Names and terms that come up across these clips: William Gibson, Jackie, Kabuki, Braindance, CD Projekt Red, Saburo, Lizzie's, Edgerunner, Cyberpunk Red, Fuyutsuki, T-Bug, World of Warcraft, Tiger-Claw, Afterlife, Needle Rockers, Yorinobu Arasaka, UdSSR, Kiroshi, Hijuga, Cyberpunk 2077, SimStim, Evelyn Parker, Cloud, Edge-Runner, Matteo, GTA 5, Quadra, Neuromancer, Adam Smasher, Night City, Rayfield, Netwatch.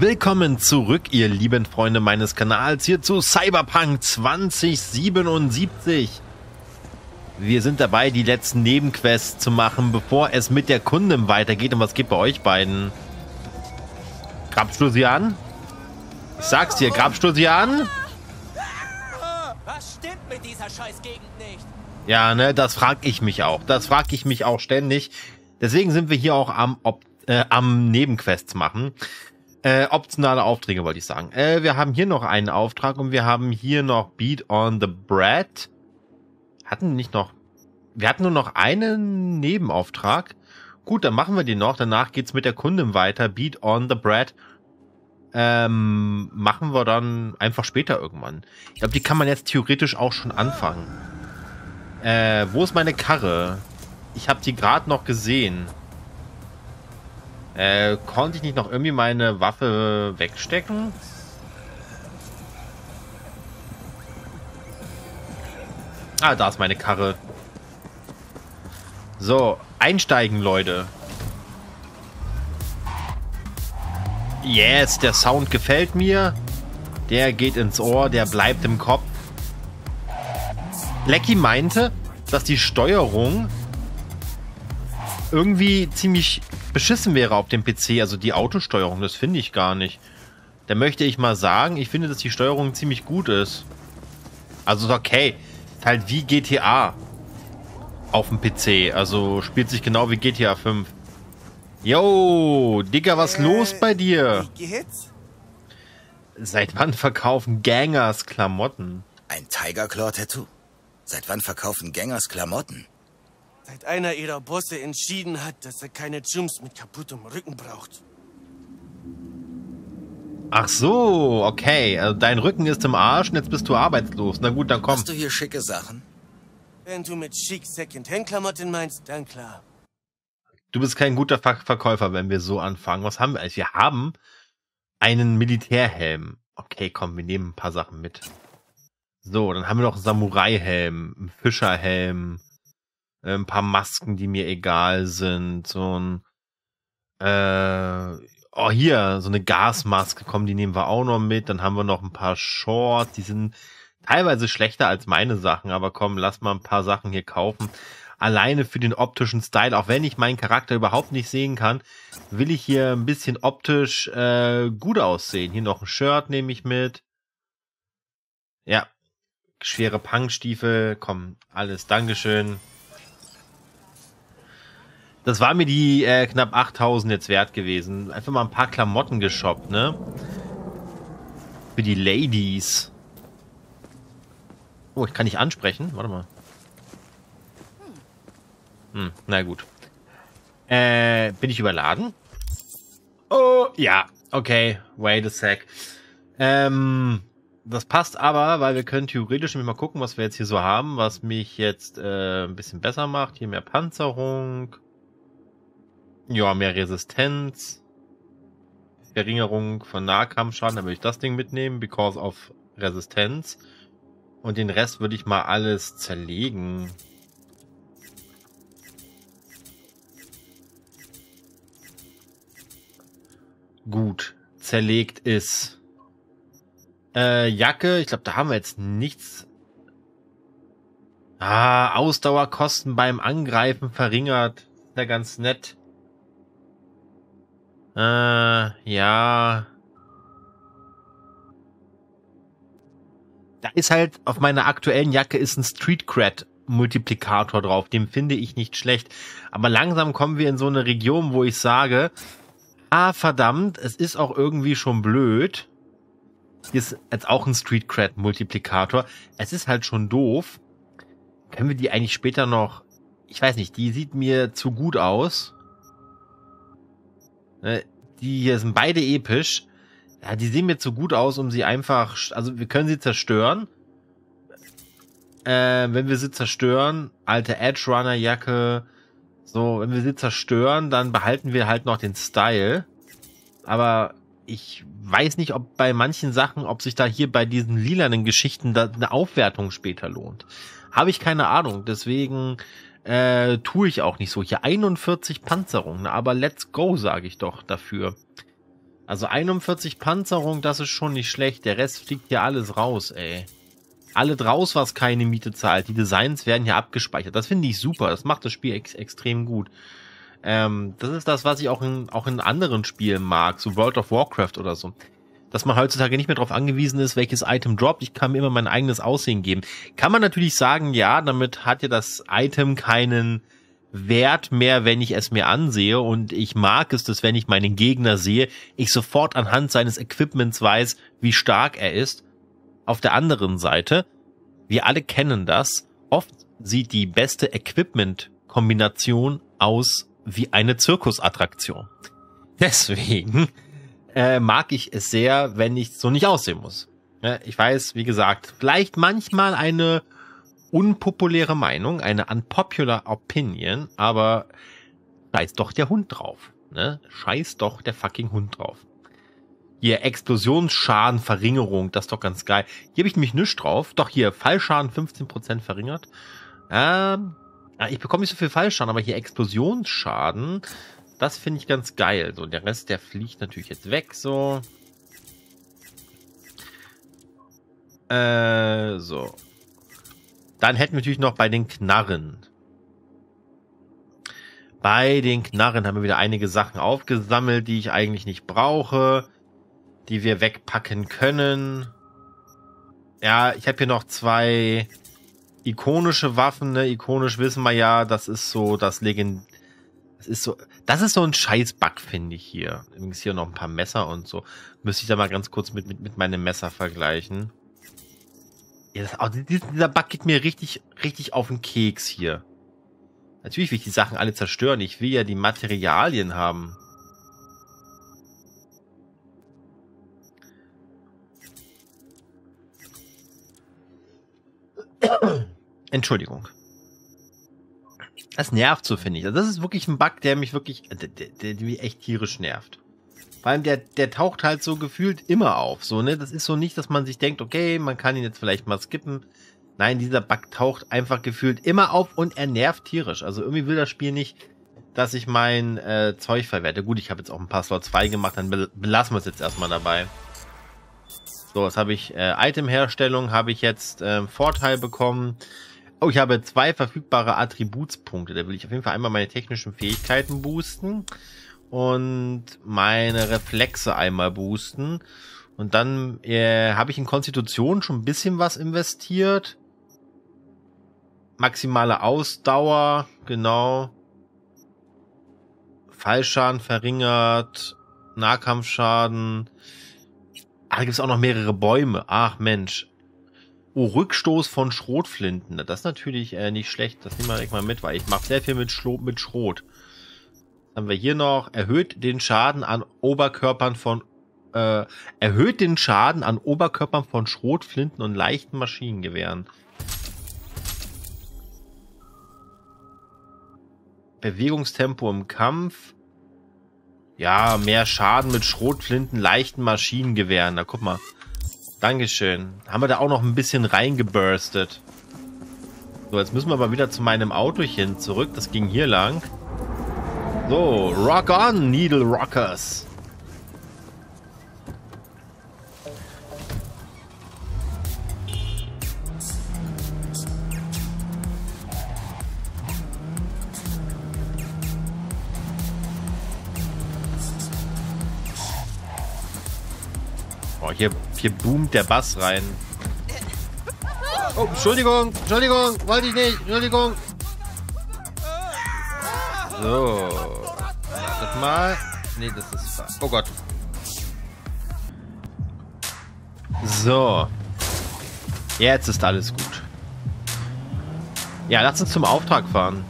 Willkommen zurück, ihr lieben Freunde meines Kanals, hier zu Cyberpunk 2077. Wir sind dabei, die letzten Nebenquests zu machen, bevor es mit der Kundin weitergeht. Und was geht bei euch beiden? Grabst du sie an? Ich sag's dir, grabst du sie an? Was stimmt mit dieser Scheißgegend nicht? Ja, ne, das frag ich mich auch. Das frag ich mich auch ständig. Deswegen sind wir hier auch am Nebenquests machen. Optionale Aufträge, wollte ich sagen. Wir haben hier noch einen Auftrag und wir haben hier noch Beat on the Bread. Hatten wir nicht noch... Wir hatten nur noch einen Nebenauftrag. Gut, dann machen wir den noch. Danach geht's mit der Kundin weiter. Beat on the Bread. Machen wir dann einfach später irgendwann. Ich glaube, die kann man jetzt theoretisch auch schon anfangen. Wo ist meine Karre? Ich habe die gerade noch gesehen. Konnte ich nicht noch irgendwie meine Waffe wegstecken? Ah, da ist meine Karre. So, einsteigen, Leute. Yes, der Sound gefällt mir. Der geht ins Ohr, der bleibt im Kopf. Blackie meinte, dass die Steuerung irgendwie ziemlich beschissen wäre auf dem PC. Also die Autosteuerung, das finde ich gar nicht. Da möchte ich mal sagen, ich finde, dass die Steuerung ziemlich gut ist. Also ist okay. Ist halt wie GTA auf dem PC. Also spielt sich genau wie GTA 5. Yo, Digga, was los bei dir? Wie geht's? Seit wann verkaufen Gangers Klamotten? Ein Tiger-Claw-Tattoo? Seit wann verkaufen Gangers Klamotten? Seit einer ihrer Bosse entschieden hat, dass er keine Chums mit kaputtem Rücken braucht. Ach so, okay. Also dein Rücken ist im Arsch und jetzt bist du arbeitslos. Na gut, dann komm. Hast du hier schicke Sachen? Wenn du mit schick Second-Hand-Klamotten meinst, dann klar. Du bist kein guter Verkäufer, wenn wir so anfangen. Was haben wir eigentlich? Wir haben einen Militärhelm. Okay, komm, wir nehmen ein paar Sachen mit. So, dann haben wir noch einen Samurai-Helm, einen Fischerhelm. Ein paar Masken, die mir egal sind. So ein... oh, hier, so eine Gasmaske. Komm, die nehmen wir auch noch mit. Dann haben wir noch ein paar Shorts. Die sind teilweise schlechter als meine Sachen. Aber komm, lass mal ein paar Sachen hier kaufen. Alleine für den optischen Style. Auch wenn ich meinen Charakter überhaupt nicht sehen kann, will ich hier ein bisschen optisch gut aussehen. Hier noch ein Shirt nehme ich mit. Ja. Schwere Punk-Stiefel. Komm, alles. Dankeschön. Das war mir die knapp 8000 jetzt wert gewesen. Einfach mal ein paar Klamotten geshoppt, ne? Für die Ladies. Oh, ich kann nicht ansprechen. Warte mal. Hm, na gut. Bin ich überladen? Oh, ja. Okay, wait a sec. Das passt aber, weil wir können theoretisch nämlich mal gucken, was wir jetzt hier so haben, was mich jetzt ein bisschen besser macht. Hier mehr Panzerung. Ja, mehr Resistenz. Verringerung von Nahkampfschaden. Dann würde ich das Ding mitnehmen, because of Resistenz. Und den Rest würde ich mal alles zerlegen. Gut, zerlegt ist. Jacke, ich glaube, da haben wir jetzt nichts. Ah, Ausdauerkosten beim Angreifen verringert. Na, ganz nett. Ja. Da ist halt, auf meiner aktuellen Jacke ist ein Street-Cred Multiplikator drauf. Den finde ich nicht schlecht. Aber langsam kommen wir in so eine Region, wo ich sage, ah, verdammt, es ist auch irgendwie schon blöd. Hier ist jetzt auch ein Street-Cred Multiplikator. Es ist halt schon doof. Können wir die eigentlich später noch, ich weiß nicht, die sieht mir zu gut aus. Die hier sind beide episch. Ja, die sehen mir zu gut aus, um sie einfach... Also wir können sie zerstören. Wenn wir sie zerstören, alte Edge-Runner-Jacke. So, wenn wir sie zerstören, dann behalten wir halt noch den Style. Aber ich weiß nicht, ob bei manchen Sachen, ob sich da hier bei diesen lilanen Geschichten da eine Aufwertung später lohnt. Habe ich keine Ahnung, deswegen... tue ich auch nicht so. Hier 41 Panzerung, aber let's go, sage ich doch dafür. Also 41 Panzerung, das ist schon nicht schlecht. Der Rest fliegt hier alles raus, ey. Alles raus, was keine Miete zahlt. Die Designs werden hier abgespeichert. Das finde ich super. Das macht das Spiel extrem gut. Das ist das, was ich auch in anderen Spielen mag. So World of Warcraft oder so. Dass man heutzutage nicht mehr darauf angewiesen ist, welches Item droppt. Ich kann mir immer mein eigenes Aussehen geben. Kann man natürlich sagen, ja, damit hat ja das Item keinen Wert mehr, wenn ich es mir ansehe. Und ich mag es, dass wenn ich meinen Gegner sehe, ich sofort anhand seines Equipments weiß, wie stark er ist. Auf der anderen Seite, wir alle kennen das, oft sieht die beste Equipment-Kombination aus wie eine Zirkusattraktion. Deswegen mag ich es sehr, wenn ich so nicht aussehen muss. Ich weiß, wie gesagt, vielleicht manchmal eine unpopuläre Meinung, eine unpopular Opinion, aber scheiß doch der Hund drauf. Ne? Scheiß doch der fucking Hund drauf. Hier, Explosionsschadenverringerung, das ist doch ganz geil. Hier habe ich nämlich nichts drauf. Doch hier, Fallschaden 15% verringert. Ich bekomme nicht so viel Fallschaden, aber hier Explosionsschaden, das finde ich ganz geil. So, der Rest, der fliegt natürlich jetzt weg, so. So. Dann hätten wir natürlich noch bei den Knarren. Bei den Knarren haben wir wieder einige Sachen aufgesammelt, die ich eigentlich nicht brauche, die wir wegpacken können. Ja, ich habe hier noch zwei ikonische Waffen, ne? Ikonisch wissen wir ja, das ist so das Legend. Das ist so ein Scheißbug, finde ich hier. Übrigens hier noch ein paar Messer und so. Müsste ich da mal ganz kurz mit meinem Messer vergleichen. Ja, dieser Bug geht mir richtig auf den Keks hier. Natürlich will ich die Sachen alle zerstören. Ich will ja die Materialien haben. Entschuldigung. Das nervt so, finde ich. Also das ist wirklich ein Bug, der mich der mich echt tierisch nervt. Vor allem, der taucht halt so gefühlt immer auf. So, ne? Das ist so nicht, dass man sich denkt, okay, man kann ihn jetzt vielleicht mal skippen. Nein, dieser Bug taucht einfach gefühlt immer auf und er nervt tierisch. Also irgendwie will das Spiel nicht, dass ich mein Zeug verwerte. Gut, ich habe jetzt auch ein paar Slots freigemacht, dann belassen wir es jetzt erstmal dabei. So, was habe ich? Itemherstellung habe ich jetzt Vorteil bekommen. Oh, ich habe zwei verfügbare Attributspunkte. Da will ich auf jeden Fall einmal meine technischen Fähigkeiten boosten und meine Reflexe einmal boosten. Und dann habe ich in Konstitution schon ein bisschen was investiert. Maximale Ausdauer, genau. Fallschaden verringert, Nahkampfschaden. Ah, da gibt es auch noch mehrere Bäume. Ach Mensch. Oh, Rückstoß von Schrotflinten. Das ist natürlich nicht schlecht. Das nehmen wir direkt mal mit, weil ich mache sehr viel mit Schrot. Was haben wir hier noch? Erhöht den Schaden an Oberkörpern von Schrotflinten und leichten Maschinengewehren. Bewegungstempo im Kampf. Ja, mehr Schaden mit Schrotflinten, leichten Maschinengewehren. Na, guck mal. Dankeschön. Haben wir da auch noch ein bisschen reingeburstet. So, jetzt müssen wir aber wieder zu meinem Autochen zurück. Das ging hier lang. So, rock on, Needle Rockers. Hier boomt der Bass rein. Oh, Entschuldigung, Entschuldigung, wollte ich nicht, Entschuldigung. So. Wartet mal. Nee, das ist falsch. Oh Gott. So. Jetzt ist alles gut. Ja, lass uns zum Auftrag fahren.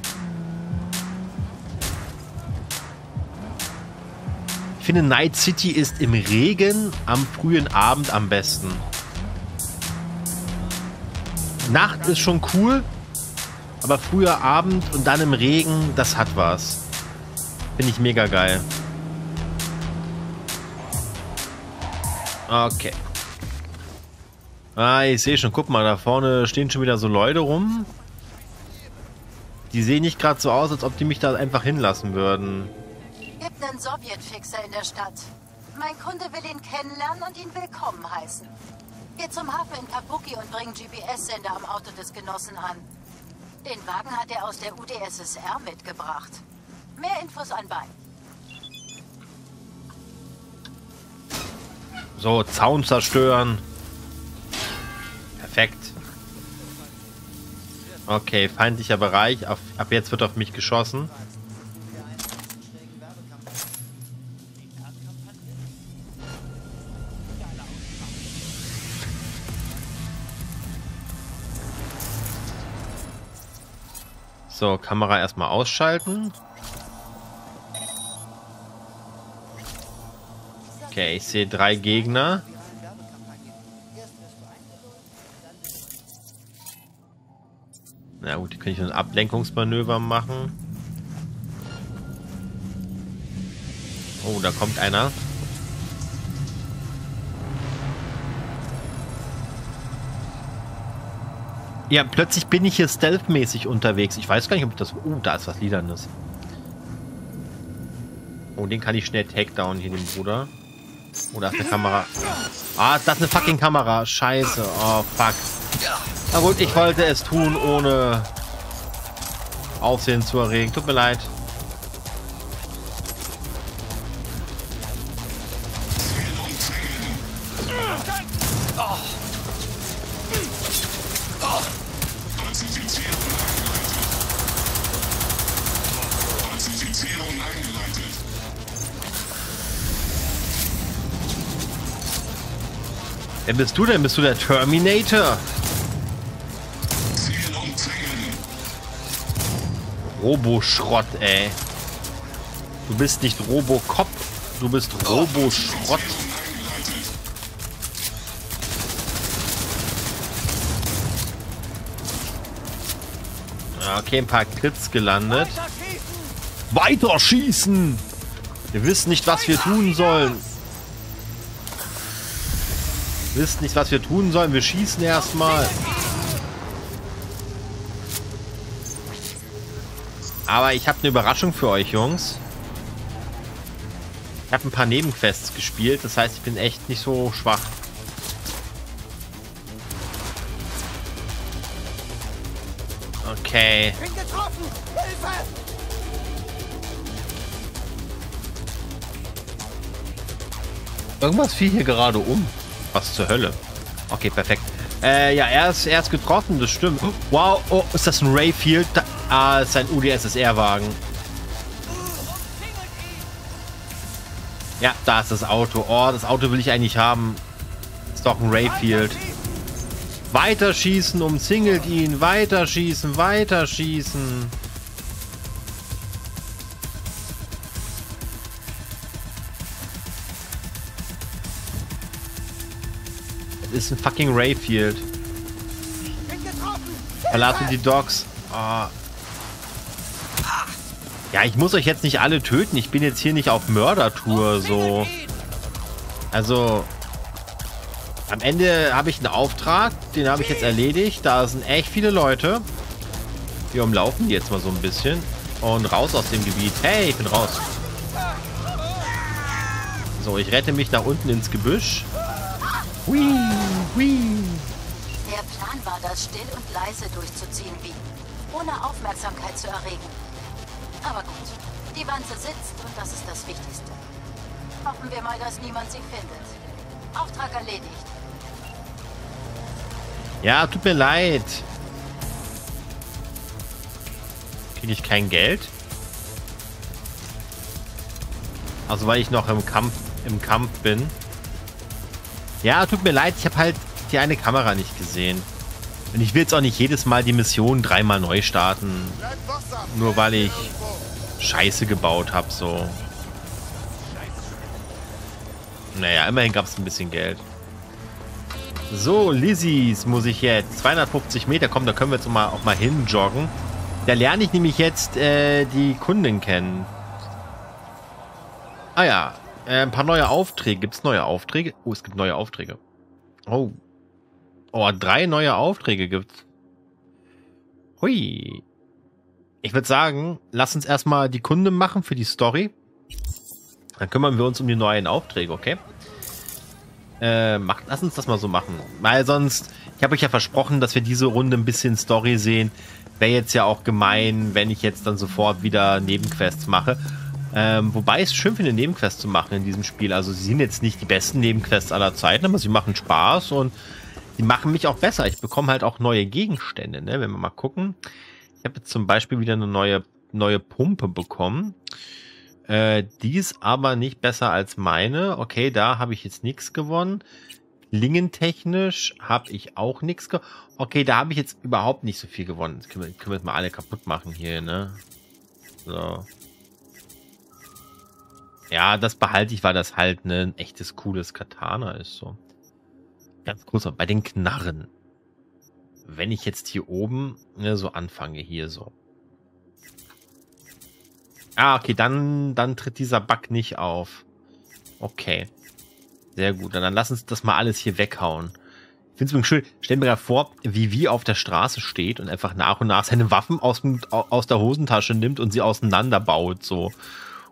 Ich finde, Night City ist im Regen am frühen Abend am besten. Nacht ist schon cool, aber früher Abend und dann im Regen, das hat was. Finde ich mega geil. Okay. Ah, ich sehe schon, guck mal, da vorne stehen schon wieder so Leute rum. Die sehen nicht gerade so aus, als ob die mich da einfach hinlassen würden. Gibt einen Sowjetfixer in der Stadt. Mein Kunde will ihn kennenlernen und ihn willkommen heißen. Geh zum Hafen in Kabuki und bring GPS-Sender am Auto des Genossen an. Den Wagen hat er aus der UdSSR mitgebracht. Mehr Infos anbei. So, Zaun zerstören. Perfekt. Okay, feindlicher Bereich. Ab jetzt wird auf mich geschossen. So, Kamera erstmal ausschalten. Okay, ich sehe 3 Gegner. Na gut, die kann ich ein Ablenkungsmanöver machen. Oh, da kommt einer. Ja, plötzlich bin ich hier stealth-mäßig unterwegs. Ich weiß gar nicht, ob ich das... Oh, da ist was Liedernes. Oh, den kann ich schnell Takedown hier, den Bruder. Oh, da ist eine Kamera. Ah, das ist eine fucking Kamera. Scheiße. Oh, fuck. Na gut, ich wollte es tun, ohne Aufsehen zu erregen. Tut mir leid. Wer bist du denn? Bist du der Terminator? Roboschrott, ey. Du bist nicht Robocop, du bist Roboschrott. Okay, ein paar Clips gelandet. Weiter schießen! Wir wissen nicht, was wir tun sollen. Wir schießen erstmal. Aber ich habe eine Überraschung für euch, Jungs. Ich habe ein paar Nebenquests gespielt, das heißt, ich bin echt nicht so schwach. Okay. Ich bin getroffen! Hilfe! Irgendwas fiel hier gerade um. Was zur Hölle? Okay, perfekt. Ja, er ist getroffen, das stimmt. Wow, oh, ist das ein Rayfield? Ah, ist ein UdSSR-Wagen. Ja, da ist das Auto. Oh, das Auto will ich eigentlich haben. Ist doch ein Rayfield. Weiterschießen, umzingelt ihn. Weiterschießen. Das ist ein fucking Rayfield. Verlassen die Dogs. Oh. Ja, ich muss euch jetzt nicht alle töten. Ich bin jetzt hier nicht auf Mördertour, so. Also, am Ende habe ich einen Auftrag. Den habe ich jetzt erledigt. Da sind echt viele Leute. Wir umlaufen die jetzt mal so ein bisschen. Und raus aus dem Gebiet. Hey, ich bin raus. So, ich rette mich nach unten ins Gebüsch. Hui, hui. Der Plan war, das still und leise durchzuziehen, wie ohne Aufmerksamkeit zu erregen. Aber gut, die Wanze sitzt und das ist das Wichtigste. Hoffen wir mal, dass niemand sie findet. Auftrag erledigt. Ja, tut mir leid. Kriege ich kein Geld? Also weil ich noch im Kampf bin. Ja, tut mir leid, ich habe halt die eine Kamera nicht gesehen. Und ich will jetzt auch nicht jedes Mal die Mission dreimal neu starten. Nur weil ich Scheiße gebaut habe, so. Naja, immerhin gab es ein bisschen Geld. So, Lizzie's muss ich jetzt. 250 Meter, komm, da können wir jetzt auch mal hinjoggen. Da lerne ich nämlich jetzt die Kunden kennen. Ah ja. Ein paar neue Aufträge. Gibt es neue Aufträge? Oh, es gibt neue Aufträge. Oh. Oh, 3 neue Aufträge gibt's. Hui. Ich würde sagen, lass uns erstmal die Kunde machen für die Story. Dann kümmern wir uns um die neuen Aufträge, okay? Lass uns das mal so machen. Weil sonst, ich habe euch ja versprochen, dass wir diese Runde ein bisschen Story sehen. Wäre jetzt ja auch gemein, wenn ich jetzt dann sofort wieder Nebenquests mache. Wobei ich es schön finde, Nebenquests zu machen in diesem Spiel. Also sie sind jetzt nicht die besten Nebenquests aller Zeiten, aber sie machen Spaß und die machen mich auch besser. Ich bekomme halt auch neue Gegenstände, ne? Wenn wir mal gucken. Ich habe jetzt zum Beispiel wieder eine neue Pumpe bekommen. Die ist aber nicht besser als meine. Okay, da habe ich jetzt nichts gewonnen. Klingentechnisch habe ich auch nichts gewonnen. Okay, da habe ich jetzt überhaupt nicht so viel gewonnen. Das können wir jetzt mal alle kaputt machen hier, ne? So. Ja, das behalte ich, weil das halt ein echtes, cooles Katana ist. So. Ganz groß. Bei den Knarren. Wenn ich jetzt hier oben, ne, so anfange, hier so. Ah, okay, dann tritt dieser Bug nicht auf. Okay. Sehr gut. Dann lass uns das mal alles hier weghauen. Ich finde es schön. Stellen wir gerade vor, wie auf der Straße steht und einfach nach und nach seine Waffen aus der Hosentasche nimmt und sie auseinanderbaut. So.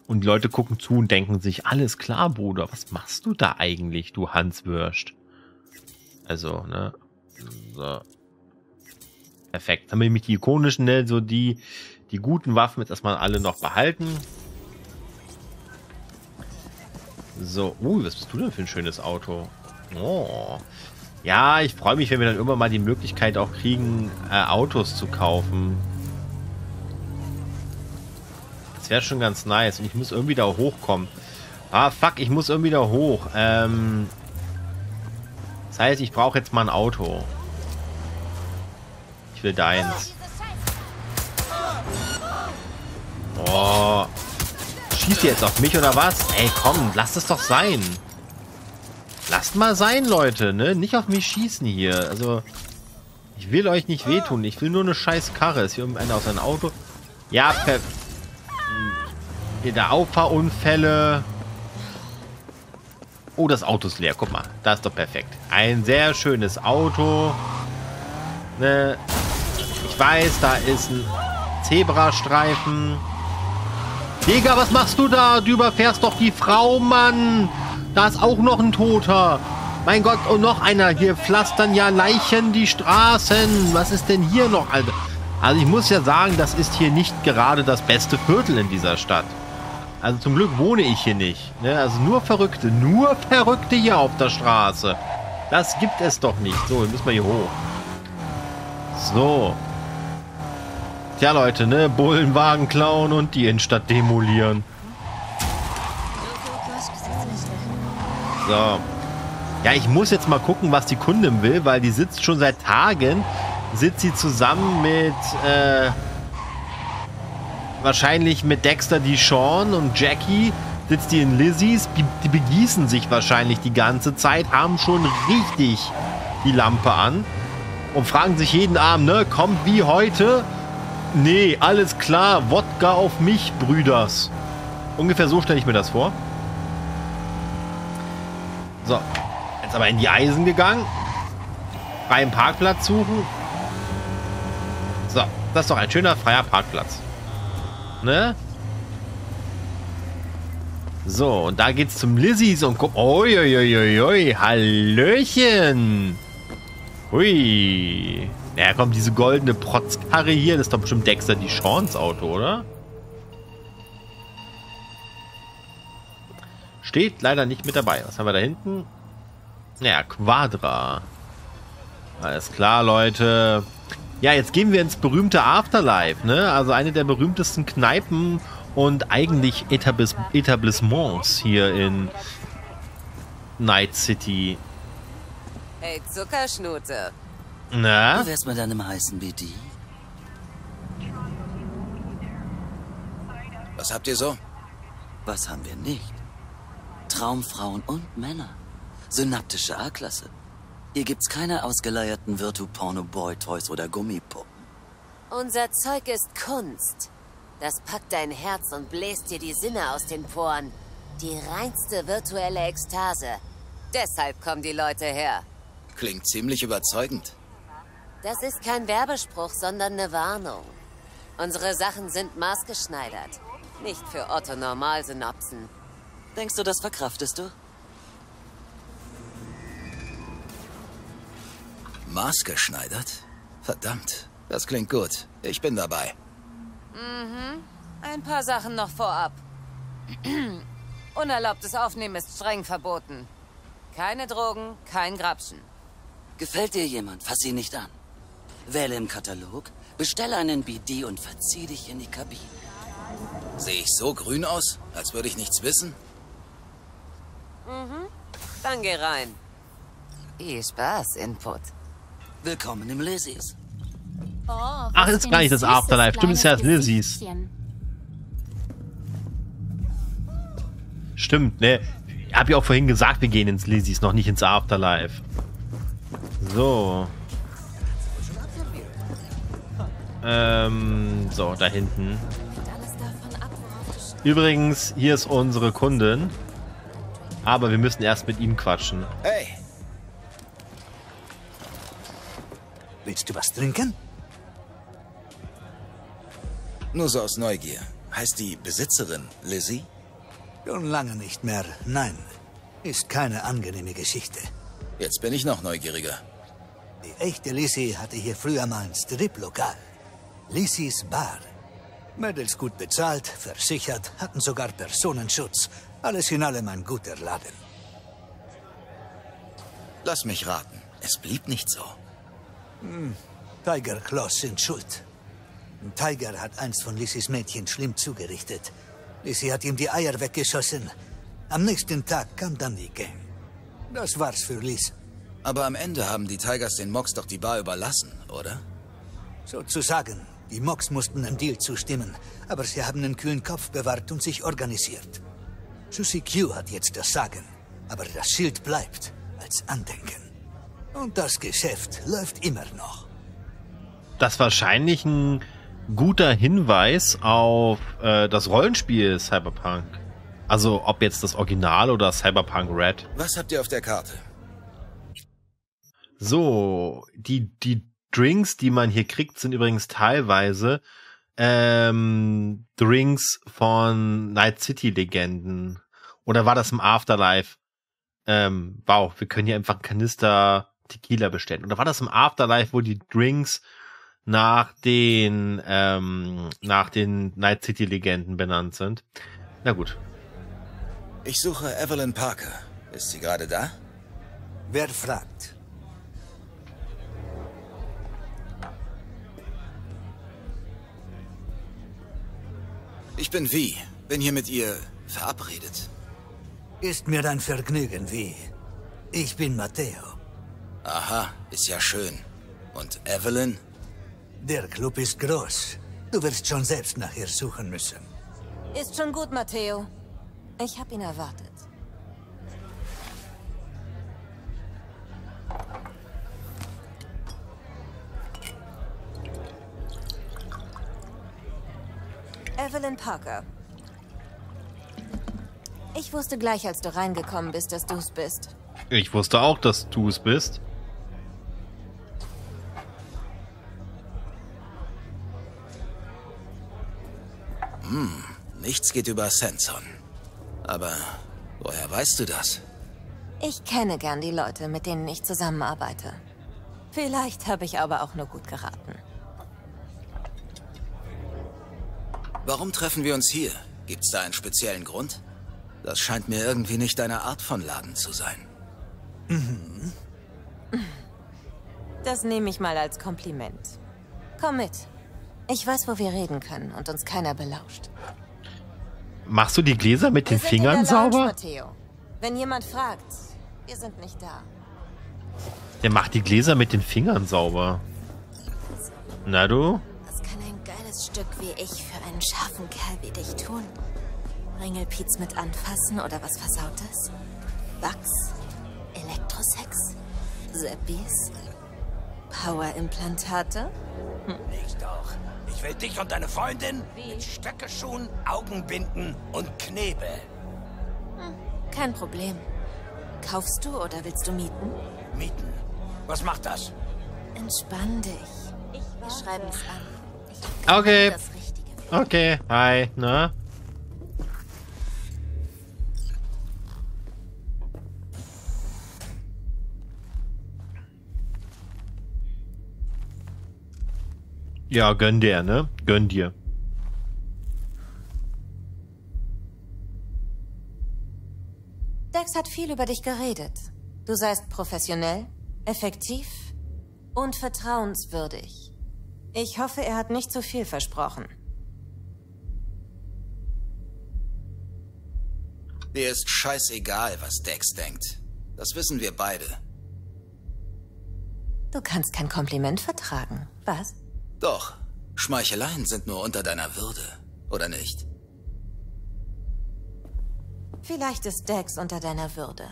Und die Leute gucken zu und denken sich, alles klar, Bruder, was machst du da eigentlich, du Hanswürst? Also, ne? So. Perfekt. Dann haben wir nämlich die ikonischen, ne? So die guten Waffen jetzt erstmal alle noch behalten. So, was bist du denn für ein schönes Auto? Oh. Ja, ich freue mich, wenn wir dann irgendwann mal die Möglichkeit auch kriegen, Autos zu kaufen. Das wäre schon ganz nice. Und ich muss irgendwie da hochkommen. Ah, fuck, ich muss irgendwie da hoch. Das heißt, ich brauche jetzt mal ein Auto. Ich will deins. Oh. Schießt ihr jetzt auf mich oder was? Ey, komm, lasst es doch sein. Lasst mal sein, Leute, ne? Nicht auf mich schießen hier. Also, ich will euch nicht wehtun. Ich will nur eine scheiß Karre. Ist hier irgendeiner aus einem Auto? Ja, hier da Auffahrunfälle. Oh, das Auto ist leer. Guck mal, das ist doch perfekt. Ein sehr schönes Auto. Ne? Ich weiß, da ist ein Zebrastreifen. Digga, was machst du da? Du überfährst doch die Frau, Mann. Da ist auch noch ein Toter. Mein Gott, und noch einer. Hier pflastern ja Leichen die Straßen. Was ist denn hier noch, Alter? Also ich muss ja sagen, das ist hier nicht gerade das beste Viertel in dieser Stadt. Also zum Glück wohne ich hier nicht. Also nur Verrückte hier auf der Straße. Das gibt es doch nicht. So, dann müssen wir hier hoch. So. Tja, Leute, ne? Bullenwagen klauen und die Innenstadt demolieren. So. Ja, ich muss jetzt mal gucken, was die Kundin will, weil die sitzt schon seit Tagen, zusammen mit, wahrscheinlich mit Dexter DeShawn und Jackie, sitzt die in Lizzie's, die begießen sich wahrscheinlich die ganze Zeit, haben schon richtig die Lampe an und fragen sich jeden Abend, ne, kommt wie heute? Nee, alles klar, Wodka auf mich, Brüders. Ungefähr so stelle ich mir das vor. So, jetzt aber in die Eisen gegangen. Freien Parkplatz suchen. So, das ist doch ein schöner freier Parkplatz. Ne? So, und da geht's zum Lizzie's und guck. Oi, oi, oi, oi, Hallöchen. Hui. Naja, komm, diese goldene Protzkarre hier, das ist doch bestimmt Dexter DeShawns Auto, oder? Steht leider nicht mit dabei. Was haben wir da hinten? Naja, Quadra. Alles klar, Leute. Ja, jetzt gehen wir ins berühmte Afterlife, ne? Also eine der berühmtesten Kneipen und eigentlich Etablissements hier in Night City. Hey, Zuckerschnute. Na? Du wärst mit deinem heißen BD. Was habt ihr so? Was haben wir nicht? Traumfrauen und Männer. Synaptische A-Klasse. Hier gibt's keine ausgeleierten Virtu-Porno-Boy-Toys oder Gummipuppen. Unser Zeug ist Kunst. Das packt dein Herz und bläst dir die Sinne aus den Poren. Die reinste virtuelle Ekstase. Deshalb kommen die Leute her. Klingt ziemlich überzeugend. Das ist kein Werbespruch, sondern eine Warnung. Unsere Sachen sind maßgeschneidert. Nicht für Otto-Normalsynopsen. Denkst du, das verkraftest du? Maßgeschneidert? Verdammt, das klingt gut. Ich bin dabei. Mhm. Ein paar Sachen noch vorab. Unerlaubtes Aufnehmen ist streng verboten. Keine Drogen, kein Grapschen. Gefällt dir jemand, fass ihn nicht an. Wähle im Katalog, bestelle einen BD und verzieh dich in die Kabine. Sehe ich so grün aus, als würde ich nichts wissen? Mhm. Dann geh rein. Viel Spaß, Input. Willkommen im Lizzie's. Oh, ach, jetzt gar nicht das Afterlife. Du bist ja das Lizzie's. Stimmt, ne? Ich hab ja auch vorhin gesagt, wir gehen ins Lizzie's, noch nicht ins Afterlife. So. So, da hinten. Übrigens, hier ist unsere Kundin. Aber wir müssen erst mit ihm quatschen. Hey! Willst du was trinken? Nur so aus Neugier. Heißt die Besitzerin Lizzie? Schon lange nicht mehr, nein. Ist keine angenehme Geschichte. Jetzt bin ich noch neugieriger. Die echte Lizzie hatte hier früher mal ein Strip-Lokal. Lizzie's Bar. Mädels gut bezahlt, versichert, hatten sogar Personenschutz. Alles in allem ein guter Laden. Lass mich raten, es blieb nicht so. Hm. Tiger-Claws sind schuld. Ein Tiger hat eins von Lizzie's Mädchen schlimm zugerichtet. Lizzie hat ihm die Eier weggeschossen. Am nächsten Tag kam dann die Gang. Das war's für Liz. Aber am Ende haben die Tigers den Mox doch die Bar überlassen, oder? Sozusagen. Die Mox mussten einem Deal zustimmen, aber sie haben den kühlen Kopf bewahrt und sich organisiert. Susie Q hat jetzt das Sagen, aber das Schild bleibt als Andenken. Und das Geschäft läuft immer noch. Das ist wahrscheinlich ein guter Hinweis auf das Rollenspiel Cyberpunk. Also ob jetzt das Original oder Cyberpunk Red. Was habt ihr auf der Karte? So, die Drinks, die man hier kriegt, sind übrigens teilweise Drinks von Night City Legenden. Oder war das im Afterlife? Wow, wir können hier einfach einen Kanister Tequila bestellen. Oder war das im Afterlife, wo die Drinks nach den Night City Legenden benannt sind? Na gut. Ich suche Evelyn Parker. Ist sie gerade da? Wer fragt? Ich bin Vi. Bin hier mit ihr verabredet. Ist mir dein Vergnügen, Vi. Ich bin Matteo. Aha, ist ja schön. Und Evelyn? Der Club ist groß. Du wirst schon selbst nach ihr suchen müssen. Ist schon gut, Matteo. Ich hab ihn erwartet. Evelyn Parker. Ich wusste gleich, als du reingekommen bist, dass du's bist. Ich wusste auch, dass du's bist. Hm, nichts geht über Sanson. Aber woher weißt du das? Ich kenne gern die Leute, mit denen ich zusammenarbeite. Vielleicht habe ich aber auch nur gut geraten. Warum treffen wir uns hier? Gibt's da einen speziellen Grund? Das scheint mir irgendwie nicht deine Art von Laden zu sein. Mhm. Das nehme ich mal als Kompliment. Komm mit. Ich weiß, wo wir reden können und uns keiner belauscht. Machst du die Gläser mit den Fingern sauber? Matteo. Wenn jemand fragt, wir sind nicht da. Der macht die Gläser mit den Fingern sauber. Na du? Was kann ein geiles Stück wie ich für einen scharfen Kerl wie dich tun? Ringelpiez mit anfassen oder was Versautes? Wachs? Elektrosex? Seppies? Powerimplantate? Hm. Ich doch. Ich will dich und deine Freundin mit Stöckeschuhen, Augenbinden und Knebel. Hm. Kein Problem. Kaufst du oder willst du mieten? Mieten? Was macht das? Entspann dich. Wir schreiben es an. Okay. Okay. Hi. Na? Ja, gönn dir, ne? Gönn dir. Dex hat viel über dich geredet. Du seist professionell, effektiv und vertrauenswürdig. Ich hoffe, er hat nicht zu viel versprochen. Mir ist scheißegal, was Dex denkt. Das wissen wir beide. Du kannst kein Kompliment vertragen, was? Doch, Schmeicheleien sind nur unter deiner Würde, oder nicht? Vielleicht ist Dex unter deiner Würde.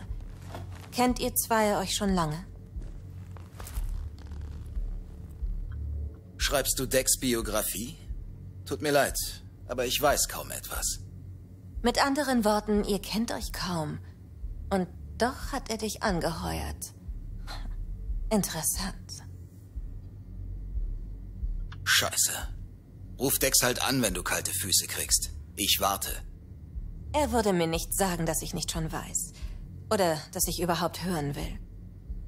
Kennt ihr zwei euch schon lange? Schreibst du Dex Biografie? Tut mir leid, aber ich weiß kaum etwas. Mit anderen Worten, ihr kennt euch kaum. Und doch hat er dich angeheuert. Interessant. Scheiße. Ruf Dex halt an, wenn du kalte Füße kriegst. Ich warte. Er würde mir nicht sagen, dass ich nicht schon weiß. Oder dass ich überhaupt hören will.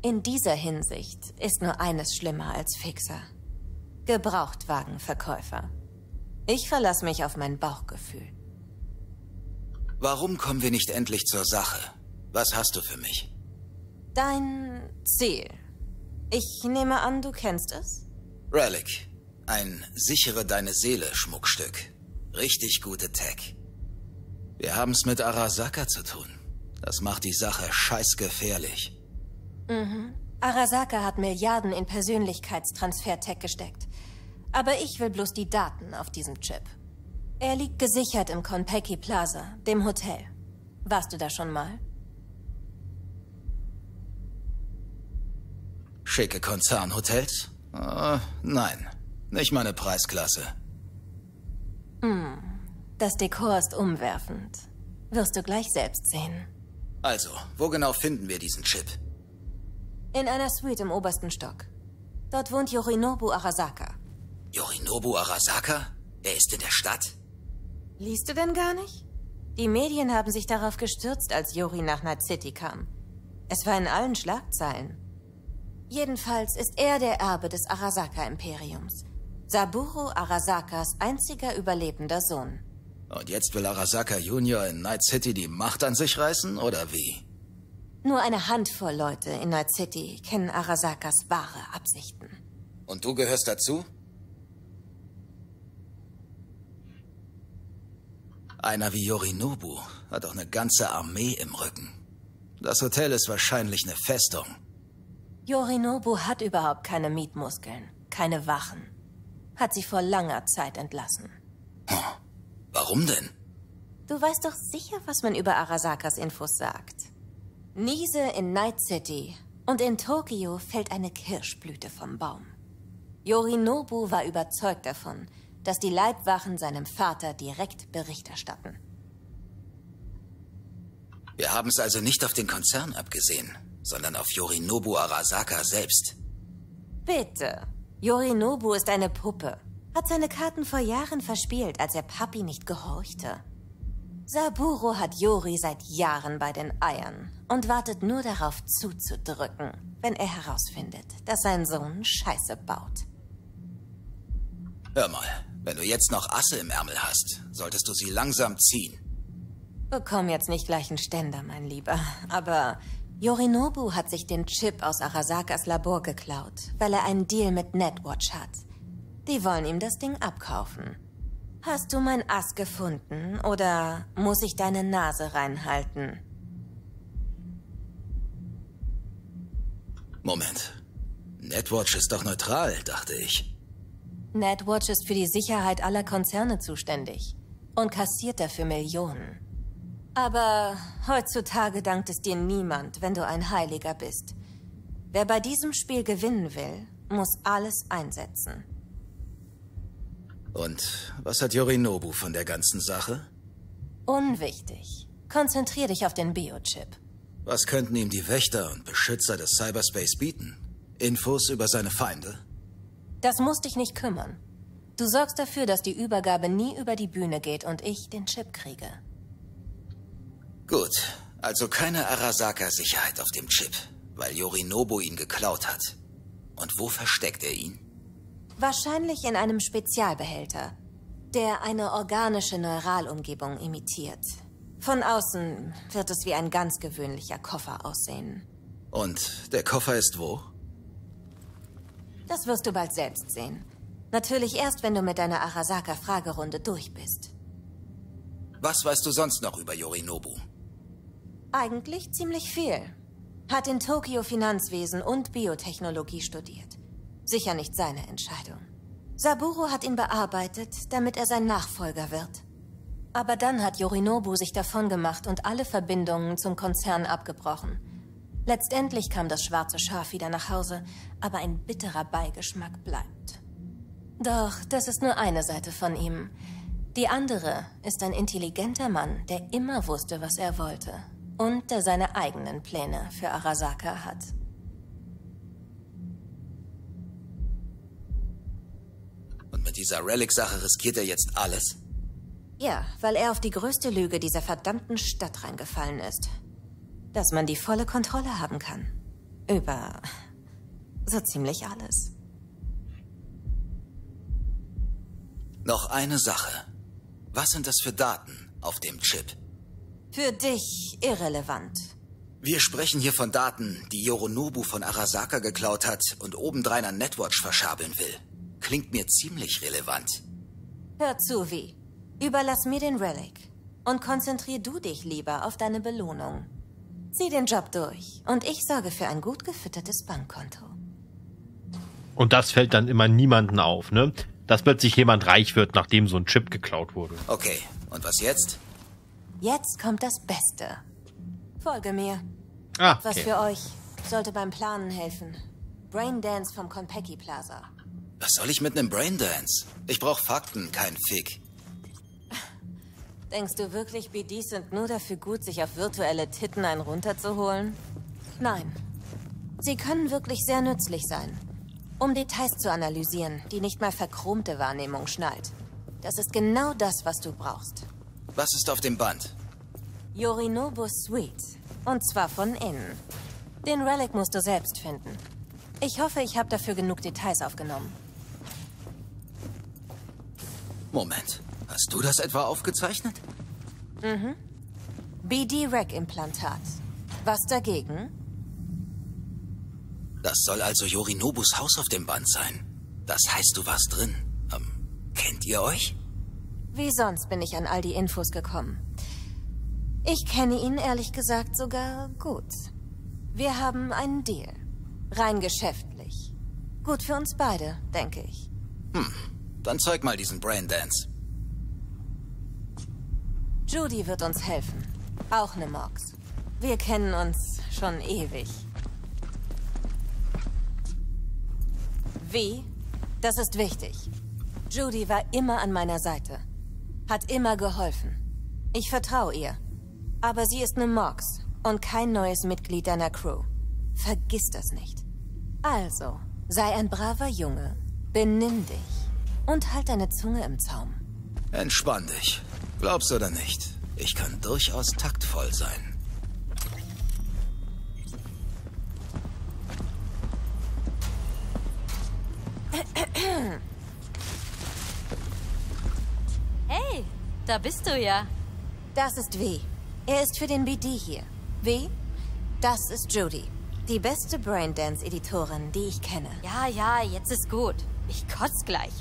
In dieser Hinsicht ist nur eines schlimmer als Fixer. Gebrauchtwagenverkäufer. Ich verlasse mich auf mein Bauchgefühl. Warum kommen wir nicht endlich zur Sache? Was hast du für mich? Dein Ziel. Ich nehme an, du kennst es? Relic. Ein sichere deine Seele Schmuckstück. Richtig gute Tech. Wir haben es mit Arasaka zu tun. Das macht die Sache scheißgefährlich. Mhm. Arasaka hat Milliarden in Persönlichkeitstransfer-Tech gesteckt. Aber ich will bloß die Daten auf diesem Chip. Er liegt gesichert im Konpeki Plaza, dem Hotel. Warst du da schon mal? Schicke Konzernhotels? Nein. Nicht meine Preisklasse. Hm, das Dekor ist umwerfend. Wirst du gleich selbst sehen. Also, wo genau finden wir diesen Chip? In einer Suite im obersten Stock. Dort wohnt Yorinobu Arasaka. Yorinobu Arasaka? Er ist in der Stadt? Liest du denn gar nicht? Die Medien haben sich darauf gestürzt, als Yori nach Night City kam. Es war in allen Schlagzeilen. Jedenfalls ist er der Erbe des Arasaka-Imperiums. Saburo Arasakas einziger überlebender Sohn. Und jetzt will Arasaka Junior in Night City die Macht an sich reißen, oder wie? Nur eine Handvoll Leute in Night City kennen Arasakas wahre Absichten. Und du gehörst dazu? Einer wie Yorinobu hat auch eine ganze Armee im Rücken. Das Hotel ist wahrscheinlich eine Festung. Yorinobu hat überhaupt keine Mietmuskeln, keine Wachen. Hat sie vor langer Zeit entlassen. Hm. Warum denn? Du weißt doch sicher, was man über Arasakas Infos sagt. Niese in Night City und in Tokio fällt eine Kirschblüte vom Baum. Yorinobu war überzeugt davon, dass die Leibwachen seinem Vater direkt Bericht erstatten. Wir haben es also nicht auf den Konzern abgesehen, sondern auf Yorinobu Arasaka selbst. Bitte. Yorinobu ist eine Puppe. Hat seine Karten vor Jahren verspielt, als er Papi nicht gehorchte. Saburo hat Yori seit Jahren bei den Eiern und wartet nur darauf zuzudrücken, wenn er herausfindet, dass sein Sohn Scheiße baut. Hör mal, wenn du jetzt noch Asse im Ärmel hast, solltest du sie langsam ziehen. Bekomm jetzt nicht gleich einen Ständer, mein Lieber, aber... Yorinobu hat sich den Chip aus Arasakas Labor geklaut, weil er einen Deal mit Netwatch hat. Die wollen ihm das Ding abkaufen. Hast du mein Ass gefunden oder muss ich deine Nase reinhalten? Moment. Netwatch ist doch neutral, dachte ich. Netwatch ist für die Sicherheit aller Konzerne zuständig und kassiert dafür Millionen. Aber heutzutage dankt es dir niemand, wenn du ein Heiliger bist. Wer bei diesem Spiel gewinnen will, muss alles einsetzen. Und was hat Yorinobu von der ganzen Sache? Unwichtig. Konzentrier dich auf den Biochip. Was könnten ihm die Wächter und Beschützer des Cyberspace bieten? Infos über seine Feinde? Das muss dich nicht kümmern. Du sorgst dafür, dass die Übergabe nie über die Bühne geht und ich den Chip kriege. Gut, also keine Arasaka-Sicherheit auf dem Chip, weil Yorinobu ihn geklaut hat. Und wo versteckt er ihn? Wahrscheinlich in einem Spezialbehälter, der eine organische Neuralumgebung imitiert. Von außen wird es wie ein ganz gewöhnlicher Koffer aussehen. Und der Koffer ist wo? Das wirst du bald selbst sehen. Natürlich erst, wenn du mit deiner Arasaka-Fragerunde durch bist. Was weißt du sonst noch über Yorinobu? Eigentlich ziemlich viel. Hat in Tokio Finanzwesen und Biotechnologie studiert. Sicher nicht seine Entscheidung. Saburo hat ihn bearbeitet, damit er sein Nachfolger wird. Aber dann hat Yorinobu sich davon gemacht und alle Verbindungen zum Konzern abgebrochen. Letztendlich kam das schwarze Schaf wieder nach Hause, aber ein bitterer Beigeschmack bleibt. Doch das ist nur eine Seite von ihm. Die andere ist ein intelligenter Mann, der immer wusste, was er wollte. Und der seine eigenen Pläne für Arasaka hat. Und mit dieser Relic-Sache riskiert er jetzt alles? Ja, weil er auf die größte Lüge dieser verdammten Stadt reingefallen ist. Dass man die volle Kontrolle haben kann. Über so ziemlich alles. Noch eine Sache. Was sind das für Daten auf dem Chip? Für dich irrelevant. Wir sprechen hier von Daten, die Yorinobu von Arasaka geklaut hat und obendrein an Netwatch verschabeln will. Klingt mir ziemlich relevant. Hör zu, Vi. Überlass mir den Relic. Und konzentrier du dich lieber auf deine Belohnung. Zieh den Job durch und ich sorge für ein gut gefüttertes Bankkonto. Und das fällt dann immer niemanden auf, ne? Dass plötzlich jemand reich wird, nachdem so ein Chip geklaut wurde. Okay, und was jetzt? Jetzt kommt das Beste. Folge mir. Ah, okay. Was für euch sollte beim Planen helfen. Braindance vom Konpeki Plaza. Was soll ich mit einem Braindance? Ich brauche Fakten, kein Fick. Denkst du wirklich, BDs sind nur dafür gut, sich auf virtuelle Titten einen runterzuholen? Nein. Sie können wirklich sehr nützlich sein, um Details zu analysieren, die nicht mal verchromte Wahrnehmung schnallt. Das ist genau das, was du brauchst. Was ist auf dem Band? Yorinobu Suite. Und zwar von innen. Den Relic musst du selbst finden. Ich hoffe, ich habe dafür genug Details aufgenommen. Moment. Hast du das etwa aufgezeichnet? Mhm. BD-Rack-Implantat. Was dagegen? Das soll also Yorinobus Haus auf dem Band sein. Das heißt, du warst drin. Kennt ihr euch? Wie sonst bin ich an all die Infos gekommen. Ich kenne ihn ehrlich gesagt sogar gut. Wir haben einen Deal. Rein geschäftlich. Gut für uns beide, denke ich. Hm, dann zeig mal diesen Braindance. Judy wird uns helfen. Auch eine Mox. Wir kennen uns schon ewig. Wie? Das ist wichtig. Judy war immer an meiner Seite. Hat immer geholfen. Ich vertraue ihr. Aber sie ist eine Mox und kein neues Mitglied deiner Crew. Vergiss das nicht. Also, sei ein braver Junge, benimm dich und halt deine Zunge im Zaum. Entspann dich. Glaubst oder nicht, ich kann durchaus taktvoll sein. Hey, da bist du ja. Das ist W. Er ist für den BD hier. W, das ist Judy. Die beste Braindance-Editorin, die ich kenne. Ja, ja, jetzt ist gut. Ich kotz gleich.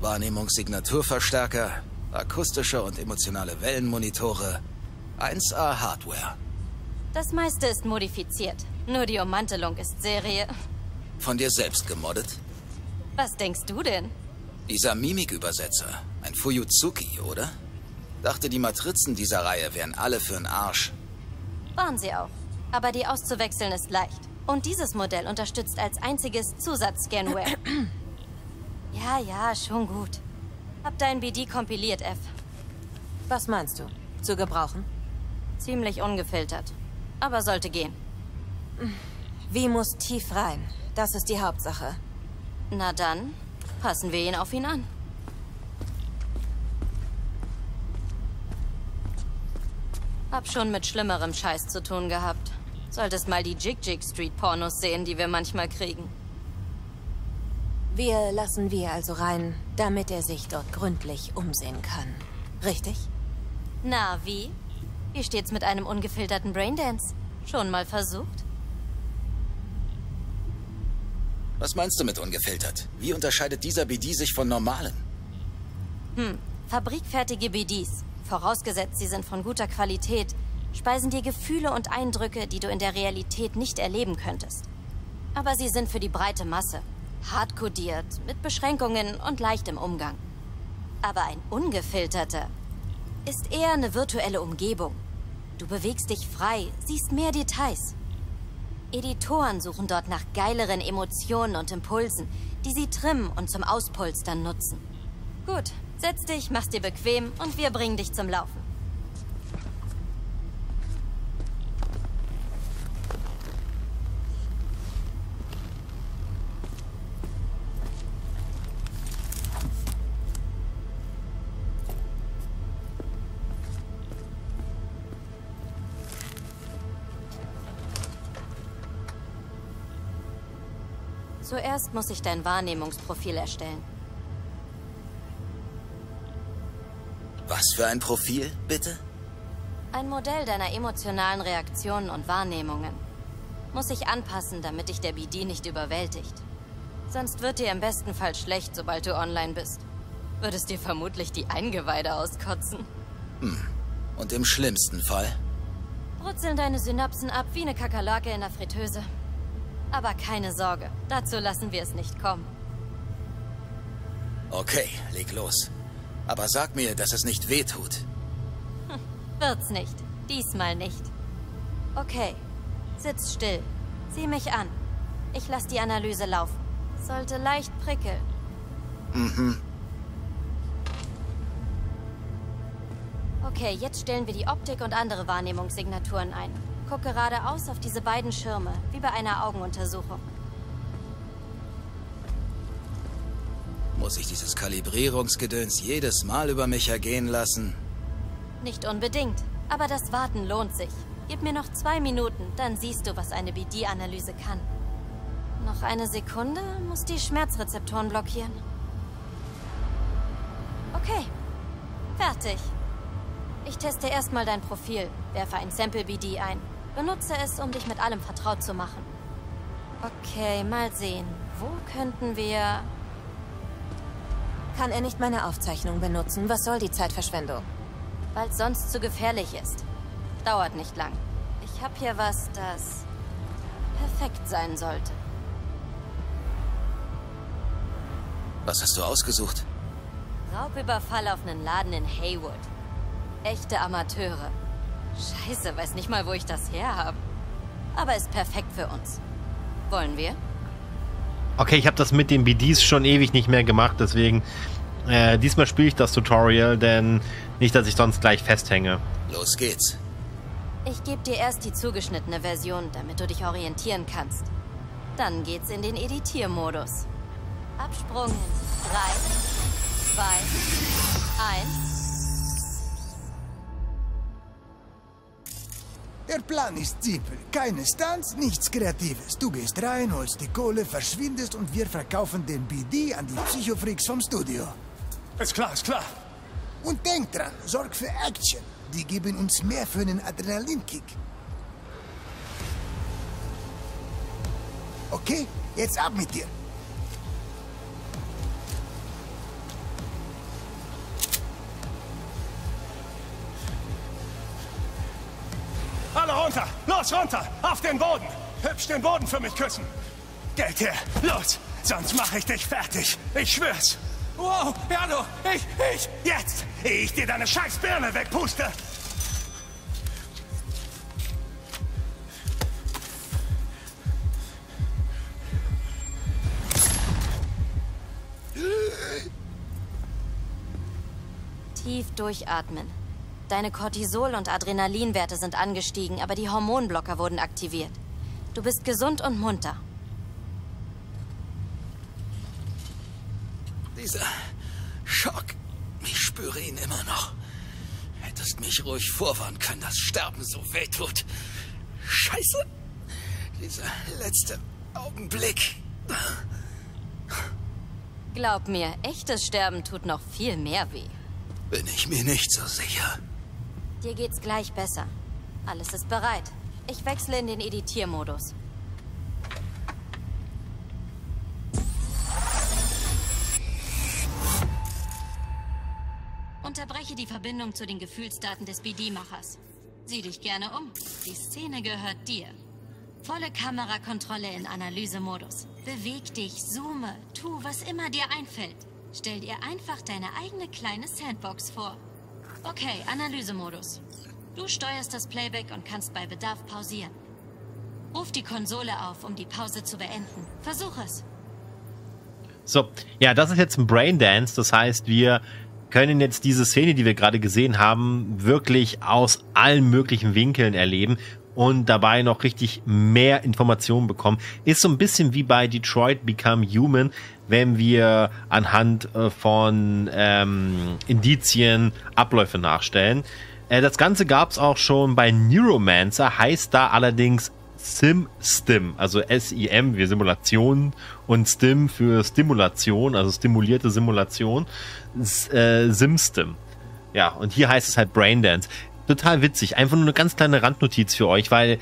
Wahrnehmungssignaturverstärker, akustische und emotionale Wellenmonitore, 1A Hardware. Das meiste ist modifiziert. Nur die Ummantelung ist Serie. Von dir selbst gemoddet? Was denkst du denn? Dieser Mimikübersetzer, ein Fuyutsuki, oder? Dachte, die Matrizen dieser Reihe wären alle für'n Arsch. Waren sie auch. Aber die auszuwechseln ist leicht. Und dieses Modell unterstützt als einziges Zusatz-Scanware. Ja, ja, schon gut. Hab dein BD kompiliert, F. Was meinst du? Zu gebrauchen? Ziemlich ungefiltert. Aber sollte gehen. Wie muss tief rein? Das ist die Hauptsache. Na dann, passen wir ihn auf ihn an. Hab schon mit schlimmerem Scheiß zu tun gehabt. Solltest mal die Jig-Jig-Street-Pornos sehen, die wir manchmal kriegen. Wir lassen wir also rein, damit er sich dort gründlich umsehen kann. Richtig? Na, wie? Wie steht's mit einem ungefilterten Braindance? Schon mal versucht? Was meinst du mit ungefiltert? Wie unterscheidet dieser BD sich von normalen? Fabrikfertige BDs, vorausgesetzt sie sind von guter Qualität, speisen dir Gefühle und Eindrücke, die du in der Realität nicht erleben könntest. Aber sie sind für die breite Masse, hart kodiert, mit Beschränkungen und leicht im Umgang. Aber ein ungefilterter ist eher eine virtuelle Umgebung. Du bewegst dich frei, siehst mehr Details. Editoren suchen dort nach geileren Emotionen und Impulsen, die sie trimmen und zum Auspolstern nutzen. Gut, setz dich, mach's dir bequem und wir bringen dich zum Laufen. Zuerst muss ich dein Wahrnehmungsprofil erstellen. Was für ein Profil, bitte? Ein Modell deiner emotionalen Reaktionen und Wahrnehmungen. Muss ich anpassen, damit dich der BD nicht überwältigt. Sonst wird dir im besten Fall schlecht, sobald du online bist. Würdest dir vermutlich die Eingeweide auskotzen. Und im schlimmsten Fall? Brutzeln deine Synapsen ab wie eine Kakerlake in der Fritteuse. Aber keine Sorge, dazu lassen wir es nicht kommen. Okay, leg los. Aber sag mir, dass es nicht wehtut. Wird's nicht. Diesmal nicht. Okay, sitz still. Sieh mich an. Ich lass die Analyse laufen. Sollte leicht prickeln. Okay, jetzt stellen wir die Optik und andere Wahrnehmungssignaturen ein. Guck geradeaus auf diese beiden Schirme, wie bei einer Augenuntersuchung. Muss ich dieses Kalibrierungsgedöns jedes Mal über mich ergehen lassen? Nicht unbedingt, aber das Warten lohnt sich. Gib mir noch 2 Minuten, dann siehst du, was eine BD-Analyse kann. Noch eine Sekunde, muss die Schmerzrezeptoren blockieren. Okay, fertig. Ich teste erstmal dein Profil, werfe ein Sample-BD ein. Benutze es, um dich mit allem vertraut zu machen. Okay, mal sehen. Wo könnten wir... Kann er nicht meine Aufzeichnung benutzen? Was soll die Zeitverschwendung? Weil es sonst zu gefährlich ist. Dauert nicht lang. Ich habe hier was, das perfekt sein sollte. Was hast du ausgesucht? Raubüberfall auf einen Laden in Haywood. Echte Amateure. Scheiße, weiß nicht mal, wo ich das her habe. Aber ist perfekt für uns. Wollen wir? Okay, ich habe das mit den BDs schon ewig nicht mehr gemacht, deswegen diesmal spiele ich das Tutorial, denn nicht, dass ich sonst gleich festhänge. Los geht's. Ich gebe dir erst die zugeschnittene Version, damit du dich orientieren kannst. Dann geht's in den Editiermodus. Absprung in 3, 2, 1... Der Plan ist simpel. Keine Stunts, nichts Kreatives. Du gehst rein, holst die Kohle, verschwindest und wir verkaufen den BD an die Psychofreaks vom Studio. Ist klar, ist klar. Und denk dran, sorg für Action. Die geben uns mehr für einen Adrenalinkick. Okay, jetzt ab mit dir. Alle runter! Los, runter! Auf den Boden! Hübsch den Boden für mich küssen! Geld her! Los! Sonst mache ich dich fertig! Ich schwör's! Wow! Ja, du! Ich! Jetzt! Ehe ich dir deine scheiß Birne wegpuste! Tief durchatmen. Deine Cortisol- und Adrenalinwerte sind angestiegen, aber die Hormonblocker wurden aktiviert. Du bist gesund und munter. Dieser Schock, ich spüre ihn immer noch. Hättest mich ruhig vorwarnen können, dass Sterben so wehtut. Scheiße! Dieser letzte Augenblick. Glaub mir, echtes Sterben tut noch viel mehr weh. Bin ich mir nicht so sicher. Dir geht's gleich besser. Alles ist bereit. Ich wechsle in den Editiermodus. Unterbreche die Verbindung zu den Gefühlsdaten des BD-Machers. Sieh dich gerne um. Die Szene gehört dir. Volle Kamerakontrolle in Analysemodus. Beweg dich, zoome, tu, was immer dir einfällt. Stell dir einfach deine eigene kleine Sandbox vor. Okay, Analysemodus. Du steuerst das Playback und kannst bei Bedarf pausieren. Ruf die Konsole auf, um die Pause zu beenden. Versuch es. So, ja, das ist jetzt ein Braindance. Das heißt, wir können jetzt diese Szene, die wir gerade gesehen haben, wirklich aus allen möglichen Winkeln erleben und dabei noch richtig mehr Informationen bekommen. Ist so ein bisschen wie bei Detroit Become Human, wenn wir anhand von Indizien Abläufe nachstellen. Das Ganze gab es auch schon bei Neuromancer, heißt da allerdings SimStim, also S-I-M für Simulation und Stim für Stimulation, also stimulierte Simulation, SimStim. Ja, und hier heißt es halt Braindance. Total witzig, einfach nur eine ganz kleine Randnotiz für euch, weil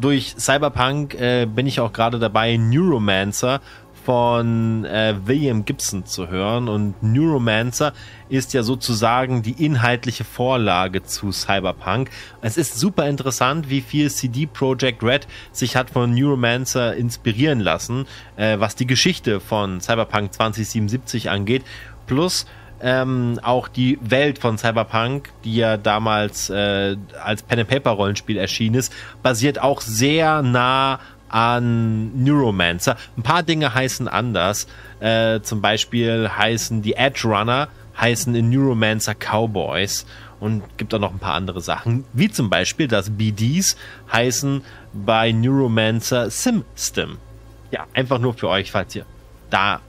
durch Cyberpunk bin ich auch gerade dabei, Neuromancer von William Gibson zu hören, und Neuromancer ist ja sozusagen die inhaltliche Vorlage zu Cyberpunk. Es ist super interessant, wie viel CD Projekt Red sich hat von Neuromancer inspirieren lassen, was die Geschichte von Cyberpunk 2077 angeht, plus auch die Welt von Cyberpunk, die ja damals als Pen-and-Paper-Rollenspiel erschienen ist, basiert auch sehr nah an Neuromancer. Ein paar Dinge heißen anders. Zum Beispiel heißen die Edge-Runner, heißen in Neuromancer Cowboys, und gibt auch noch ein paar andere Sachen, wie zum Beispiel, dass BDs heißen bei Neuromancer SimStim. Ja, einfach nur für euch, falls ihr da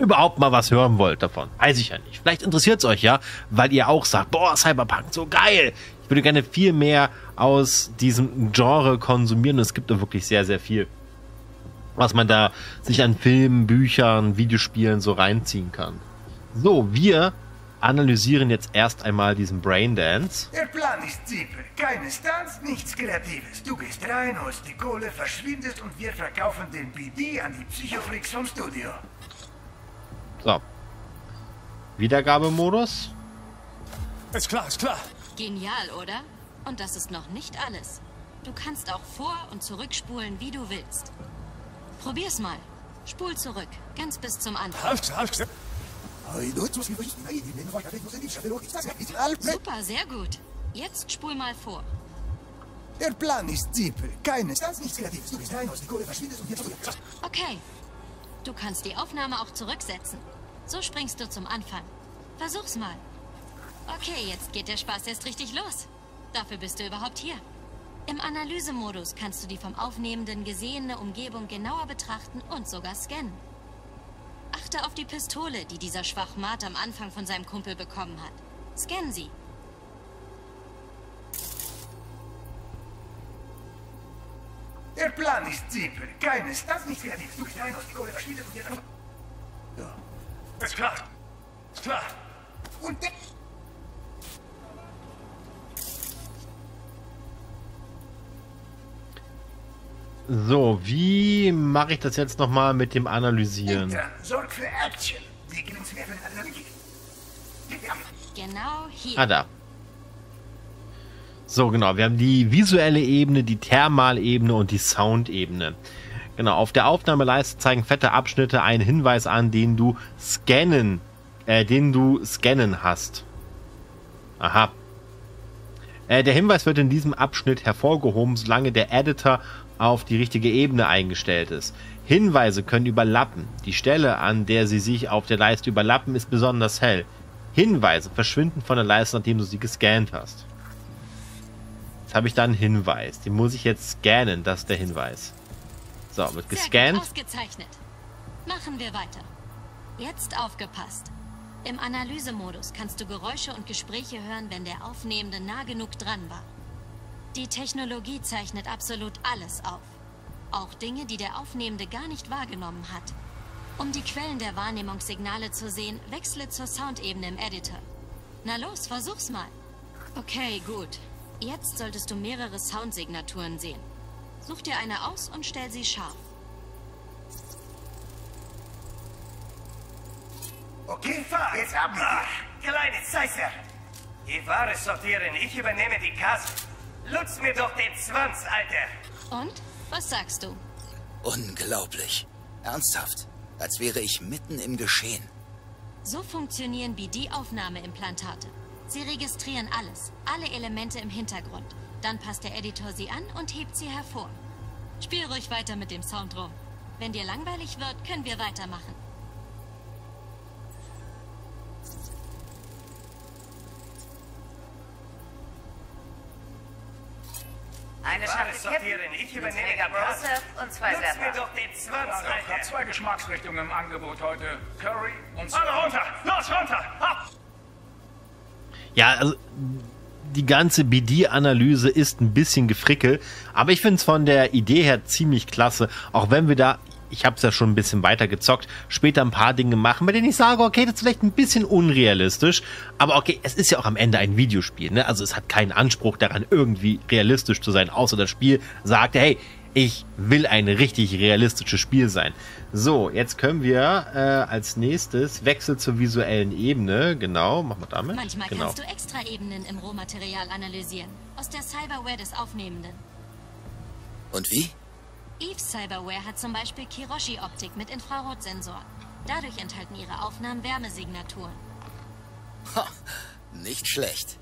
überhaupt mal was hören wollt davon. Weiß ich ja nicht. Vielleicht interessiert es euch ja, weil ihr auch sagt, boah, Cyberpunk, so geil. Ich würde gerne viel mehr aus diesem Genre konsumieren. Und es gibt da wirklich sehr, sehr viel, was man da sich an Filmen, Büchern, Videospielen so reinziehen kann. So, wir analysieren jetzt erst einmal diesen Braindance. Der Plan ist simpel. Keine Stunts, nichts Kreatives. Du gehst rein, holst die Kohle, verschwindest und wir verkaufen den BD an die Psychofreaks vom Studio. So. Wiedergabemodus. Ist klar, ist klar. Genial, oder? Und das ist noch nicht alles. Du kannst auch vor- und zurückspulen, wie du willst. Probier's mal. Spul zurück, ganz bis zum Anfang. Super, sehr gut. Jetzt spul mal vor. Der Plan ist simpel. Keines, ganz nichts Kreatives. Du bist rein, aus der Kohle verschwindest und jetzt zurück. Okay. Du kannst die Aufnahme auch zurücksetzen. So springst du zum Anfang. Versuch's mal. Okay, jetzt geht der Spaß erst richtig los. Dafür bist du überhaupt hier. Im Analysemodus kannst du die vom Aufnehmenden gesehene Umgebung genauer betrachten und sogar scannen. Achte auf die Pistole, die dieser Schwachmat am Anfang von seinem Kumpel bekommen hat. Scann sie. Der Plan ist simpel. Keines, das nicht fertig. Du bist rein aus die Kohle, verschwindet und jetzt. Ja. Ist klar. Ist klar. Und der. So, wie mache ich das jetzt nochmal mit dem Analysieren? Sorg für Action. Die Grenzwerte in Analytik. Genau hier. Ah, da. So, genau. Wir haben die visuelle Ebene, die Thermalebene und die Soundebene. Genau. Auf der Aufnahmeleiste zeigen fette Abschnitte einen Hinweis an, den du scannen hast. Aha. Der Hinweis wird in diesem Abschnitt hervorgehoben, solange der Editor auf die richtige Ebene eingestellt ist. Hinweise können überlappen. Die Stelle, an der sie sich auf der Leiste überlappen, ist besonders hell. Hinweise verschwinden von der Leiste, nachdem du sie gescannt hast. Jetzt habe ich da einen Hinweis. Den muss ich jetzt scannen. Das ist der Hinweis. So, wird gescannt. Sehr gut, ausgezeichnet. Machen wir weiter. Jetzt aufgepasst. Im Analysemodus kannst du Geräusche und Gespräche hören, wenn der Aufnehmende nah genug dran war. Die Technologie zeichnet absolut alles auf. Auch Dinge, die der Aufnehmende gar nicht wahrgenommen hat. Um die Quellen der Wahrnehmungssignale zu sehen, wechsle zur Soundebene im Editor. Na los, versuch's mal. Okay, gut. Jetzt solltest du mehrere Soundsignaturen sehen. Such dir eine aus und stell sie scharf. Okay, fahr! Jetzt ab! Kleine Zeisse! Die Ware sortieren, ich übernehme die Kasse. Lutz mir doch den Schwanz, Alter! Und? Was sagst du? Unglaublich. Ernsthaft. Als wäre ich mitten im Geschehen. So funktionieren BD-Aufnahmeimplantate. Sie registrieren alles, alle Elemente im Hintergrund. Dann passt der Editor sie an und hebt sie hervor. Spiel ruhig weiter mit dem Sound rum. Wenn dir langweilig wird, können wir weitermachen. Eine Schale sortieren, ich übernehme den Browser und zwei Server. Nutz mir doch den Schwanz, Alter. Ich habe zwei Geschmacksrichtungen im Angebot heute. Curry und... Alle runter! Los, runter! Ab! Ja, also... Die ganze BD-Analyse ist ein bisschen gefrickel, aber ich finde es von der Idee her ziemlich klasse, auch wenn wir da, ich habe es ja schon ein bisschen weiter gezockt, später ein paar Dinge machen, bei denen ich sage, okay, das ist vielleicht ein bisschen unrealistisch, aber okay, es ist ja auch am Ende ein Videospiel, ne? Also es hat keinen Anspruch daran, irgendwie realistisch zu sein, außer das Spiel sagt, hey, ich will ein richtig realistisches Spiel sein. So, jetzt können wir als nächstes Wechsel zur visuellen Ebene. Genau, machen wir damit. Manchmal kannst du extra Ebenen im Rohmaterial analysieren. Aus der Cyberware des Aufnehmenden. Und wie? Eve's Cyberware hat zum Beispiel Kiroshi-Optik mit Infrarotsensoren. Dadurch enthalten ihre Aufnahmen Wärmesignaturen. Ha, nicht schlecht.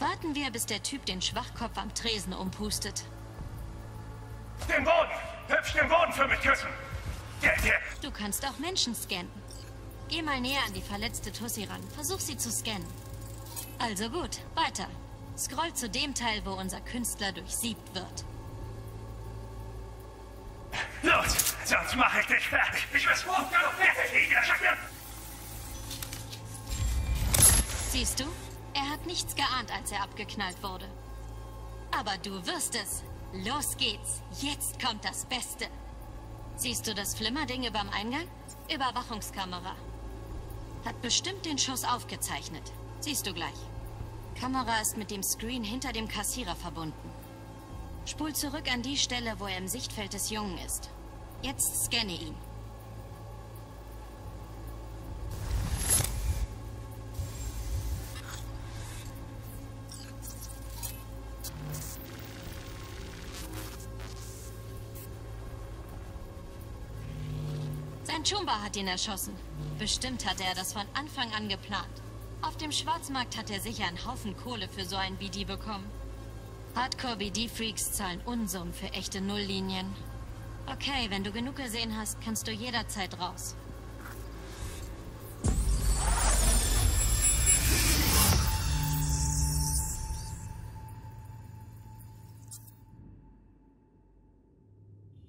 Warten wir, bis der Typ den Schwachkopf am Tresen umpustet. Den Boden! Hüpf den Boden für mich küssen! Yeah. Du kannst auch Menschen scannen. Geh mal näher an die verletzte Tussi ran. Versuch sie zu scannen. Also gut, weiter. Scroll zu dem Teil, wo unser Künstler durchsiebt wird. Los! Sonst mache ich dich fertig! Ich muss morgen noch fertig liegen! Siehst du? Er hat nichts geahnt, als er abgeknallt wurde. Aber du wirst es! Los geht's! Jetzt kommt das Beste! Siehst du das Flimmerding überm Eingang? Überwachungskamera. Hat bestimmt den Schuss aufgezeichnet. Siehst du gleich. Kamera ist mit dem Screen hinter dem Kassierer verbunden. Spul zurück an die Stelle, wo er im Sichtfeld des Jungen ist. Jetzt scanne ihn. Chumba hat ihn erschossen. Bestimmt hatte er das von Anfang an geplant. Auf dem Schwarzmarkt hat er sicher einen Haufen Kohle für so einen BD bekommen. Hardcore-BD-Freaks zahlen Unsummen für echte Nulllinien. Okay, wenn du genug gesehen hast, kannst du jederzeit raus.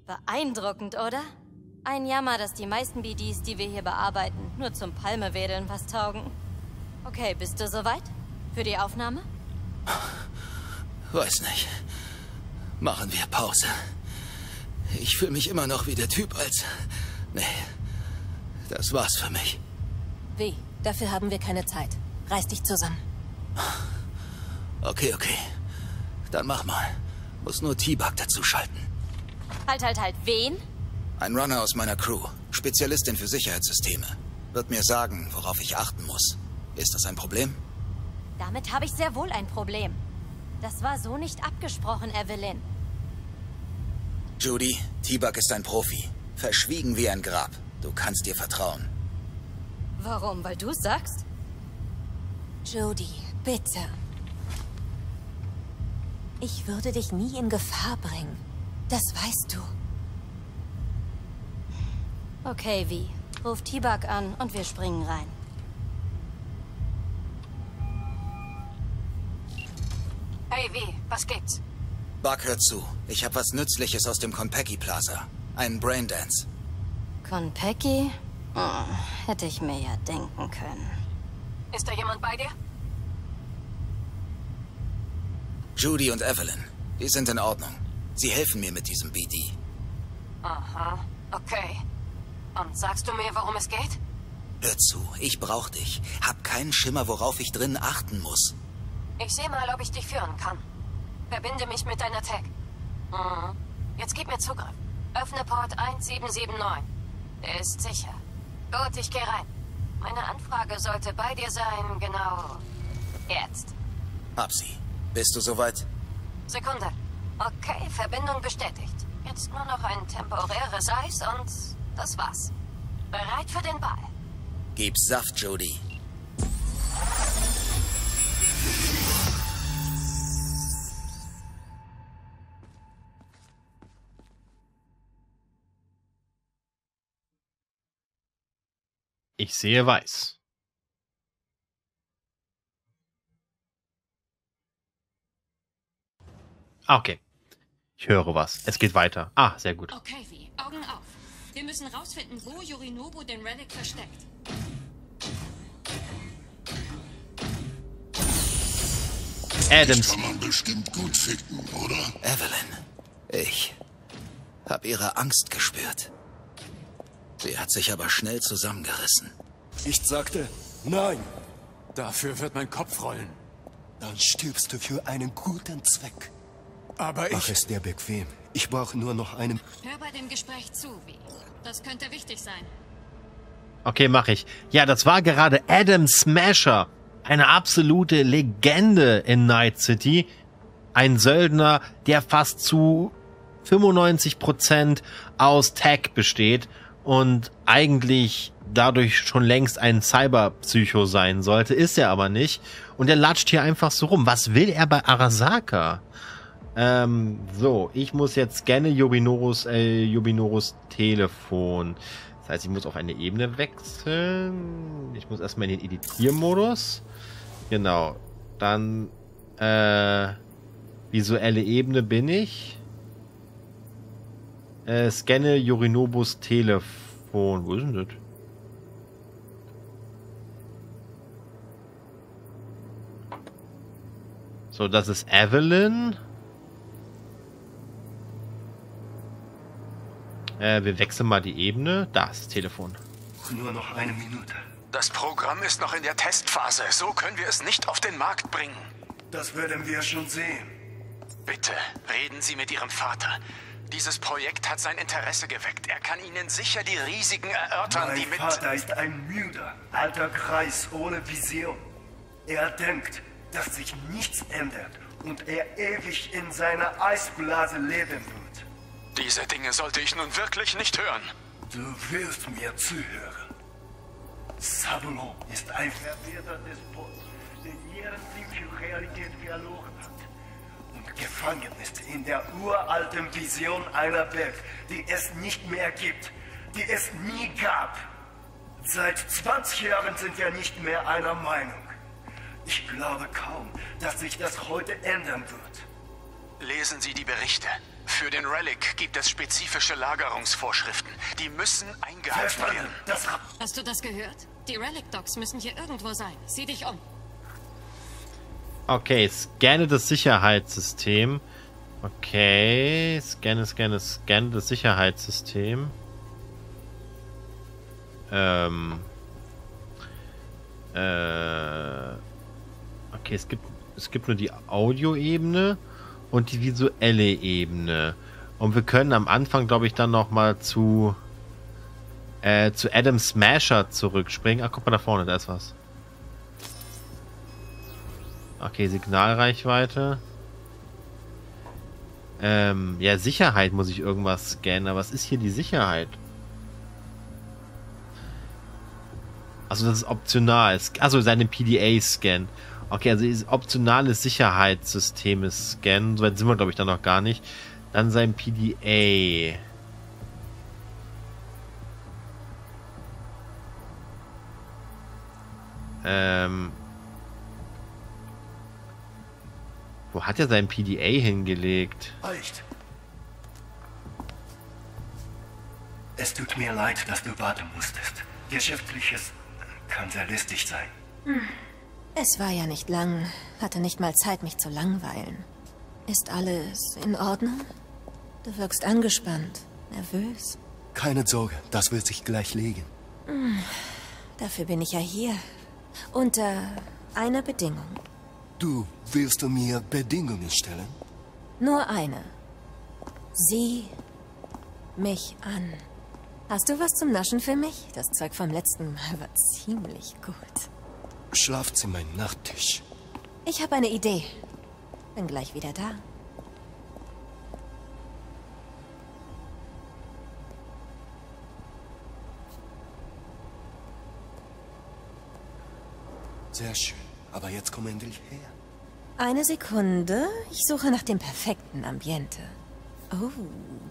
Beeindruckend, oder? Ein Jammer, dass die meisten BDs, die wir hier bearbeiten, nur zum Palmewedeln was taugen. Okay, bist du soweit? Für die Aufnahme? Weiß nicht. Machen wir Pause. Ich fühle mich immer noch wie der Typ als... Nee, das war's für mich. Wie? Dafür haben wir keine Zeit. Reiß dich zusammen. Okay, okay. Dann mach mal. Muss nur T-Bug dazu schalten. Halt. Wen? Ein Runner aus meiner Crew, Spezialistin für Sicherheitssysteme, wird mir sagen, worauf ich achten muss. Ist das ein Problem? Damit habe ich sehr wohl ein Problem. Das war so nicht abgesprochen, Evelyn. Judy, T-Bug ist ein Profi. Verschwiegen wie ein Grab. Du kannst dir vertrauen. Warum? Weil du es sagst? Judy, bitte. Ich würde dich nie in Gefahr bringen. Das weißt du. Okay, wie? Ruf T-Bug an und wir springen rein. Hey, wie? Was gibt's? Bug, hör zu. Ich habe was Nützliches aus dem Konpeki Plaza. Einen Braindance. Konpeki? Hätte ich mir ja denken können. Ist da jemand bei dir? Judy und Evelyn. Die sind in Ordnung. Sie helfen mir mit diesem BD. Aha, okay. Und sagst du mir, worum es geht? Hör zu, ich brauch dich. Hab keinen Schimmer, worauf ich drinnen achten muss. Ich seh mal, ob ich dich führen kann. Verbinde mich mit deiner Tag. Mhm. Jetzt gib mir Zugriff. Öffne Port 1779. Der ist sicher. Gut, ich geh rein. Meine Anfrage sollte bei dir sein, genau... jetzt. Hab sie. Bist du soweit? Sekunde. Okay, Verbindung bestätigt. Jetzt nur noch ein temporäres Eis und... das war's. Bereit für den Ball. Gib Saft, Judy. Ich sehe weiß. Ah, okay. Ich höre was. Es geht weiter. Ah, sehr gut. Okay, wie? Augen auf. Wir müssen rausfinden, wo Yorinobu den Relic versteckt. Adam. Kann man bestimmt gut ficken, oder? Evelyn. Ich hab ihre Angst gespürt. Sie hat sich aber schnell zusammengerissen. Ich sagte, nein. Dafür wird mein Kopf rollen. Dann stirbst du für einen guten Zweck. Aber ich... Mach es dir bequem. Ich brauche nur noch einen... Hör bei dem Gespräch zu, wie. Das könnte wichtig sein. Okay, mach ich. Ja, das war gerade Adam Smasher. Eine absolute Legende in Night City. Ein Söldner, der fast zu 95% aus Tech besteht. Und eigentlich dadurch schon längst ein Cyberpsycho sein sollte, ist er aber nicht. Und er latscht hier einfach so rum. Was will er bei Arasaka? So, ich muss jetzt scanne Yobinorus Telefon. Das heißt, ich muss auf eine Ebene wechseln. Ich muss erstmal in den Editiermodus. Genau. Dann, visuelle Ebene bin ich. Scanne Yorinobus Telefon. Wo ist denn das? So, das ist Evelyn. Wir wechseln mal die Ebene. Das Telefon. Nur noch eine Minute. Das Programm ist noch in der Testphase. So können wir es nicht auf den Markt bringen. Das werden wir schon sehen. Bitte, reden Sie mit Ihrem Vater. Dieses Projekt hat sein Interesse geweckt. Er kann Ihnen sicher die Risiken erörtern, die mit... Mein Vater ist ein müder, alter Kreis ohne Vision. Er denkt, dass sich nichts ändert und er ewig in seiner Eisblase leben wird. Diese Dinge sollte ich nun wirklich nicht hören. Du wirst mir zuhören. Saburo ist ein verwirrter Despot, der ihren Sinn für Realität verloren hat. Gefangen ist in der uralten Vision einer Welt, die es nicht mehr gibt, die es nie gab. Seit 20 Jahren sind wir nicht mehr einer Meinung. Ich glaube kaum, dass sich das heute ändern wird. Lesen Sie die Berichte. Für den Relic gibt es spezifische Lagerungsvorschriften. Die müssen eingehalten werden. Hast du das gehört? Die Relic-Docs müssen hier irgendwo sein. Sieh dich um. Okay, scanne das Sicherheitssystem. Okay, scanne das Sicherheitssystem. Okay, es gibt nur die Audioebene und die visuelle Ebene. Und wir können am Anfang, glaube ich, dann nochmal zu Adam Smasher zurückspringen. Ach, guck mal da vorne, da ist was. Okay, Signalreichweite. Ja, Sicherheit muss ich irgendwas scannen. Aber was ist hier die Sicherheit? Also das ist optional. Also seine PDA scannen. Okay, also ist optionales Sicherheitssystem scannen. So weit sind wir, glaube ich, da noch gar nicht. Dann sein PDA. Wo hat er sein PDA hingelegt? Echt? Es tut mir leid, dass du warten musstest. Geschäftliches kann sehr lästig sein. Es war ja nicht lang. Hatte nicht mal Zeit, mich zu langweilen. Ist alles in Ordnung? Du wirkst angespannt, nervös. Keine Sorge, das wird sich gleich legen. Dafür bin ich ja hier. Unter einer Bedingung. Du willst mir Bedingungen stellen? Nur eine. Sieh mich an. Hast du was zum Naschen für mich? Das Zeug vom letzten Mal war ziemlich gut. Schlafzimmer, Nachttisch. Ich habe eine Idee. Bin gleich wieder da. Sehr schön. Aber jetzt komm endlich her. Eine Sekunde. Ich suche nach dem perfekten Ambiente. Oh,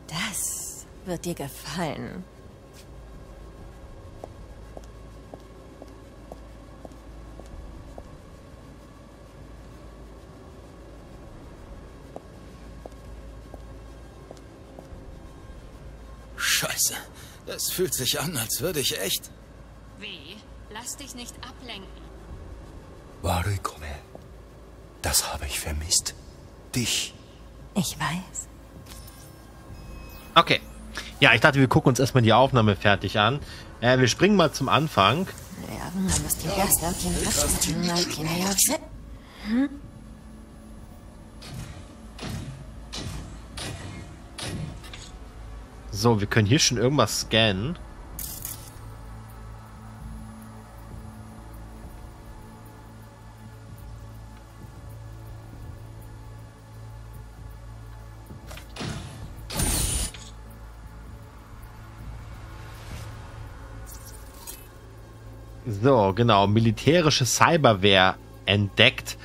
das wird dir gefallen. Scheiße. Das fühlt sich an, als würde ich echt... Wie? Lass dich nicht ablenken. Warukome, das habe ich vermisst. Dich. Ich weiß. Okay. Ja, ich dachte, wir gucken uns erstmal die Aufnahme fertig an. Wir springen mal zum Anfang. So, wir können hier schon irgendwas scannen. So, genau. Militärische Cyberware entdeckt.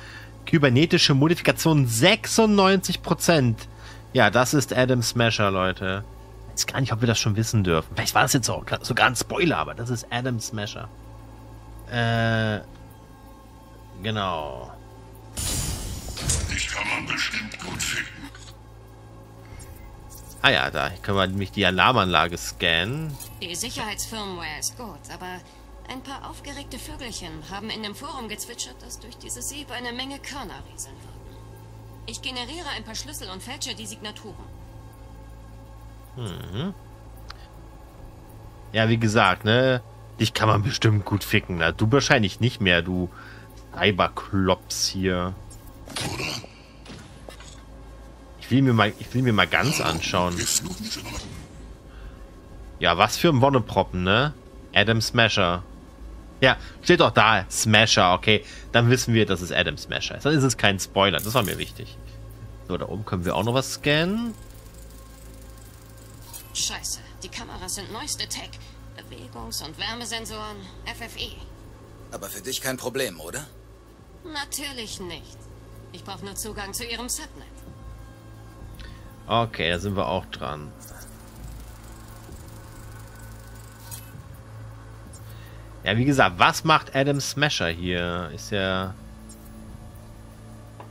Kybernetische Modifikation 96%. Ja, das ist Adam Smasher, Leute. Ich weiß gar nicht, ob wir das schon wissen dürfen. Vielleicht war das jetzt auch sogar ein Spoiler, aber das ist Adam Smasher. Genau. Dich kann man bestimmt gut finden. Ah ja, da können wir nämlich die Alarmanlage scannen. Die Sicherheitsfirmware ist gut, aber... Ein paar aufgeregte Vögelchen haben in dem Forum gezwitschert, dass durch dieses Sieb eine Menge Körner rieseln würden. Ich generiere ein paar Schlüssel und fälsche die Signaturen. Hm. Ja, wie gesagt, ne? Dich kann man bestimmt gut ficken. Ne? Du wahrscheinlich nicht mehr, du Cyberklops hier. Ich will mir mal ganz anschauen. Ja, was für ein Wonneproppen, ne? Adam Smasher. Ja, steht doch da. Smasher, okay. Dann wissen wir, dass es Adam Smasher ist. Dann ist es kein Spoiler. Das war mir wichtig. So, da oben können wir auch noch was scannen. Scheiße, die Kameras sind neueste Tech. Bewegungs- und Wärmesensoren, FFE. Aber für dich kein Problem, oder? Natürlich nicht. Ich brauche nur Zugang zu ihrem Subnet. Okay, da sind wir auch dran. Ja, wie gesagt, was macht Adam Smasher hier? Ist ja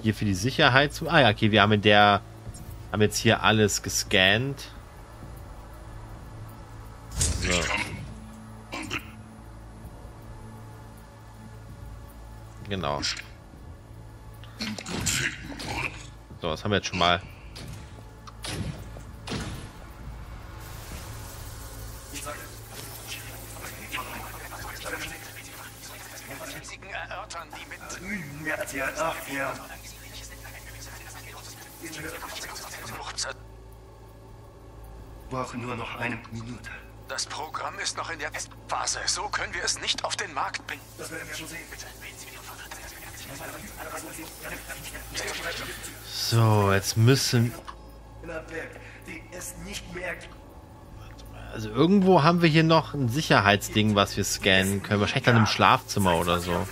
hier für die Sicherheit zu... Ah ja, okay, wir haben haben jetzt hier alles gescannt. So. Genau. So, das haben wir jetzt schon mal... Wir brauchen nur noch eine Minute. Das Programm ist noch in der Phase. So können wir es nicht auf den Markt bringen. Das werden wir schon sehen, bitte. So, jetzt müssen... Also irgendwo haben wir hier noch ein Sicherheitsding, was wir scannen können. Wahrscheinlich dann im Schlafzimmer oder so.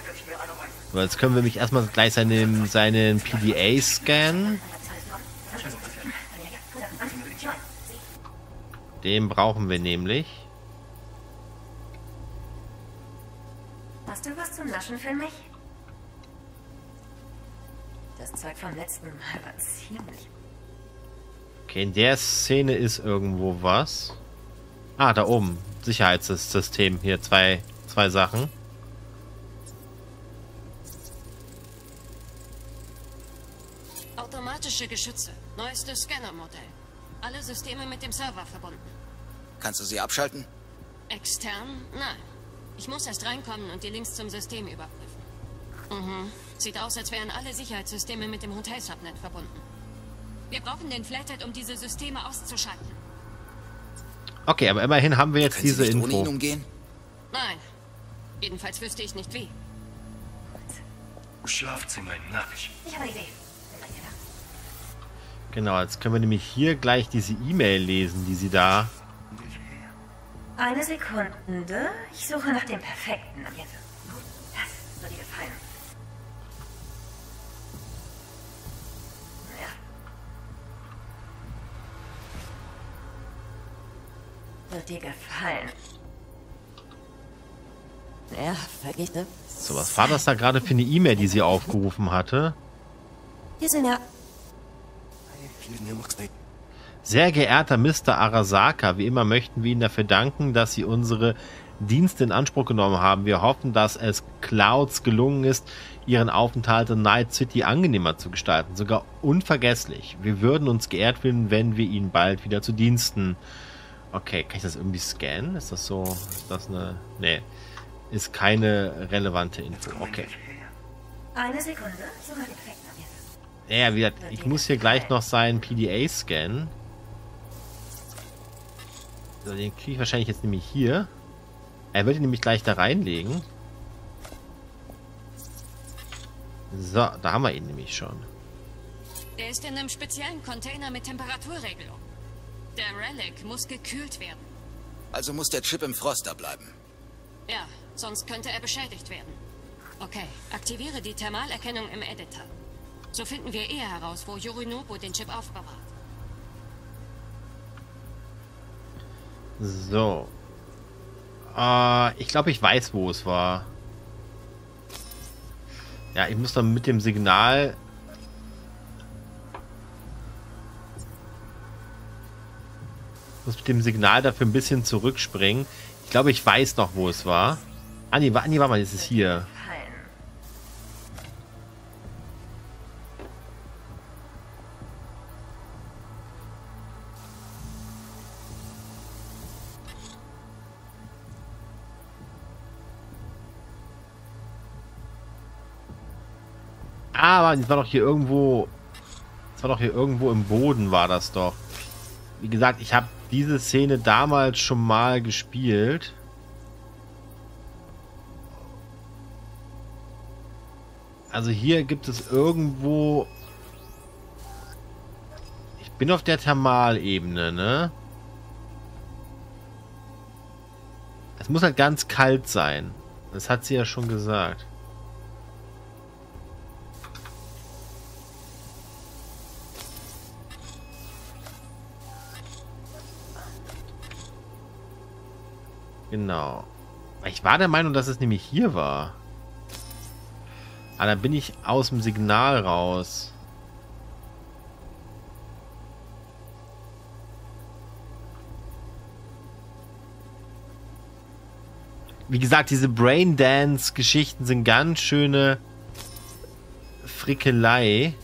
Aber jetzt können wir nämlich erstmal gleich seinen PDA scannen. Den brauchen wir nämlich. Hast du was zum Naschen für mich? Das Zeug vom letzten Mal war ziemlich... Okay, in der Szene ist irgendwo was. Ah, da oben. Sicherheitssystem. Hier zwei Sachen. Geschütze. Neuestes Scannermodell. Alle Systeme mit dem Server verbunden. Kannst du sie abschalten? Extern? Nein. Ich muss erst reinkommen und die Links zum System überprüfen. Mhm. Sieht aus, als wären alle Sicherheitssysteme mit dem Hotel-Subnet verbunden. Wir brauchen den Flathead, um diese Systeme auszuschalten. Okay, aber immerhin haben wir jetzt diese Info. Können Sie nicht ohne ihn umgehen? Nein. Jedenfalls wüsste ich nicht wie. Schlafzimmer in Nachricht. Ich habe eine Idee. Genau, jetzt können wir nämlich hier gleich diese E-Mail lesen, die sie da... Eine Sekunde. Ich suche nach dem perfekten Ambiente. Das soll dir gefallen. Ja. Soll dir gefallen. Ja, vergichtet. So, was war das da gerade für eine E-Mail, die sie aufgerufen hatte? Hier sind ja... Sehr geehrter Mr. Arasaka, wie immer möchten wir Ihnen dafür danken, dass Sie unsere Dienste in Anspruch genommen haben. Wir hoffen, dass es Clouds gelungen ist, Ihren Aufenthalt in Night City angenehmer zu gestalten, sogar unvergesslich. Wir würden uns geehrt fühlen, wenn wir Ihnen bald wieder zu Diensten... Okay, kann ich das irgendwie scannen? Ist das so... Ist das eine... Nee. Ist keine relevante Info. Okay. Eine Sekunde. Ja, wie gesagt, ich muss hier gleich noch seinen PDA scannen. So, den kriege ich wahrscheinlich jetzt nämlich hier. Er wird ihn nämlich gleich da reinlegen. So, da haben wir ihn nämlich schon. Er ist in einem speziellen Container mit Temperaturregelung. Der Relic muss gekühlt werden. Also muss der Chip im Froster bleiben. Ja, sonst könnte er beschädigt werden. Okay, aktiviere die Thermalerkennung im Editor. So finden wir eher heraus, wo Yorinobu den Chip aufbewahrt. So. Ich glaube, ich weiß, wo es war. Ja, ich muss dann mit dem Signal... dafür ein bisschen zurückspringen. Ich glaube, ich weiß noch, wo es war. Anni, warte mal, es ist hier. Ah, das war doch hier irgendwo. Das war doch hier irgendwo im Boden, war das doch. Wie gesagt, ich habe diese Szene damals schon mal gespielt. Also hier gibt es irgendwo. Ich bin auf der Thermalebene, ne? Es muss halt ganz kalt sein. Das hat sie ja schon gesagt. Genau. Ich war der Meinung, dass es nämlich hier war. Aber dann bin ich aus dem Signal raus. Wie gesagt, diese Braindance-Geschichten sind ganz schöne Frickelei.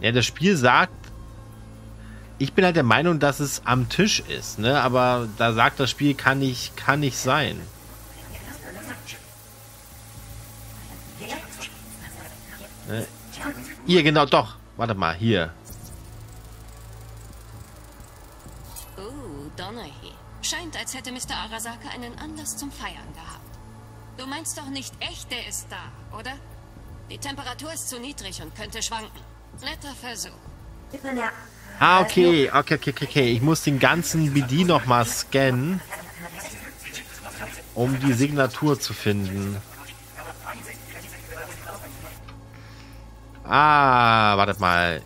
Ja, das Spiel sagt, ich bin halt der Meinung, dass es am Tisch ist, ne? Aber da sagt das Spiel, kann nicht sein. Ne? Hier, genau, doch. Warte mal, hier. Oh, Donnerhee. Scheint, als hätte Mr. Arasaka einen Anlass zum Feiern gehabt. Du meinst doch nicht echt, der ist da, oder? Die Temperatur ist zu niedrig und könnte schwanken. Netter Versuch. Ah, okay. Ich muss den ganzen BD nochmal scannen, um die Signatur zu finden. Ah, wartet mal.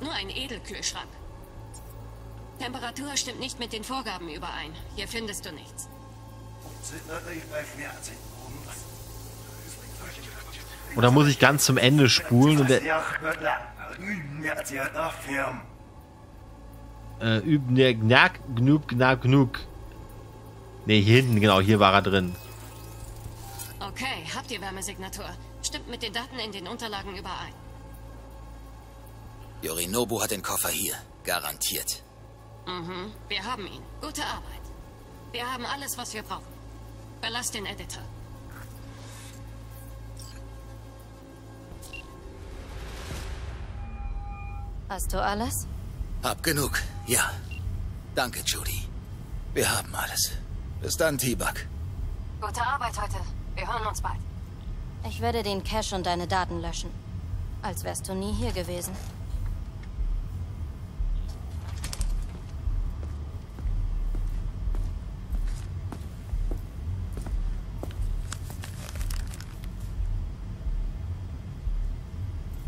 Nur ein Edelkühlschrank. Temperatur stimmt nicht mit den Vorgaben überein. Hier findest du nichts. Oder muss ich ganz zum Ende spulen? Und genug. Ne, hier hinten, genau, hier war er drin. Okay, habt ihr Wärmesignatur. Stimmt mit den Daten in den Unterlagen überein. Yorinobu hat den Koffer hier. Garantiert. Mhm, wir haben ihn. Gute Arbeit. Wir haben alles, was wir brauchen. Verlass den Editor. Hast du alles? Hab genug, ja. Danke, Judy. Wir haben alles. Bis dann, T-Bug. Gute Arbeit heute. Wir hören uns bald. Ich werde den Cache und deine Daten löschen. Als wärst du nie hier gewesen.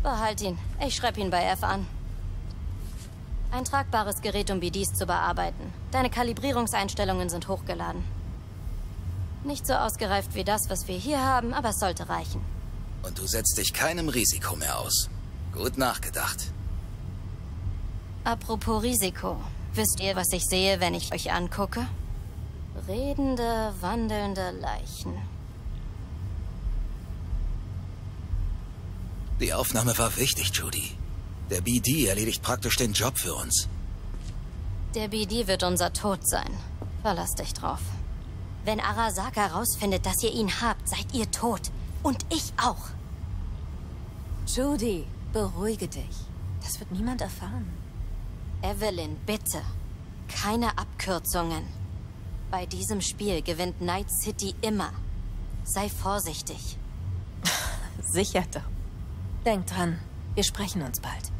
Behalt ihn. Ich schreibe ihn bei F an. Ein tragbares Gerät, um BDs zu bearbeiten. Deine Kalibrierungseinstellungen sind hochgeladen. Nicht so ausgereift wie das, was wir hier haben, aber es sollte reichen. Und du setzt dich keinem Risiko mehr aus. Gut nachgedacht. Apropos Risiko. Wisst ihr, was ich sehe, wenn ich euch angucke? Redende, wandelnde Leichen. Die Aufnahme war wichtig, Judy. Der BD erledigt praktisch den Job für uns. Der BD wird unser Tod sein. Verlass dich drauf. Wenn Arasaka rausfindet, dass ihr ihn habt, seid ihr tot. Und ich auch. Judy, beruhige dich. Das wird niemand erfahren. Evelyn, bitte. Keine Abkürzungen. Bei diesem Spiel gewinnt Night City immer. Sei vorsichtig. Sicher doch. Denk dran. Wir sprechen uns bald.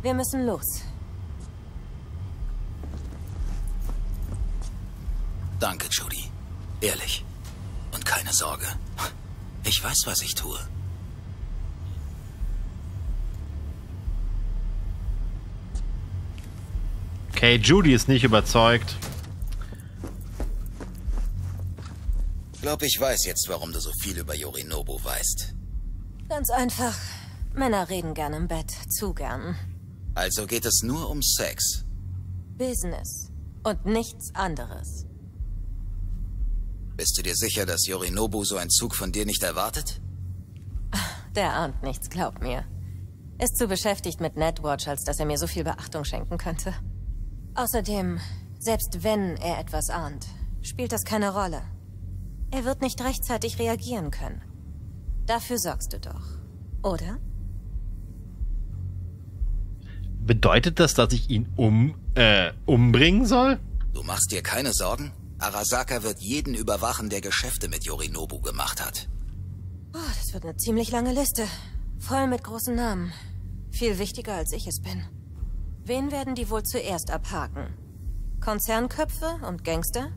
Wir müssen los. Danke, Judy. Ehrlich. Und keine Sorge. Ich weiß, was ich tue. Okay, Judy ist nicht überzeugt. Ich glaube, ich weiß jetzt, warum du so viel über Yorinobu weißt. Ganz einfach. Männer reden gern im Bett. Zu gern. Also geht es nur um Sex. Business. Und nichts anderes. Bist du dir sicher, dass Yorinobu so einen Zug von dir nicht erwartet? Der ahnt nichts, glaub mir. Ist zu beschäftigt mit Netwatch, als dass er mir so viel Beachtung schenken könnte. Außerdem, selbst wenn er etwas ahnt, spielt das keine Rolle. Er wird nicht rechtzeitig reagieren können. Dafür sorgst du doch, oder? Bedeutet das, dass ich ihn umbringen soll? Du machst dir keine Sorgen? Arasaka wird jeden überwachen, der Geschäfte mit Yorinobu gemacht hat. Oh, das wird eine ziemlich lange Liste. Voll mit großen Namen. Viel wichtiger, als ich es bin. Wen werden die wohl zuerst abhaken? Konzernköpfe und Gangster?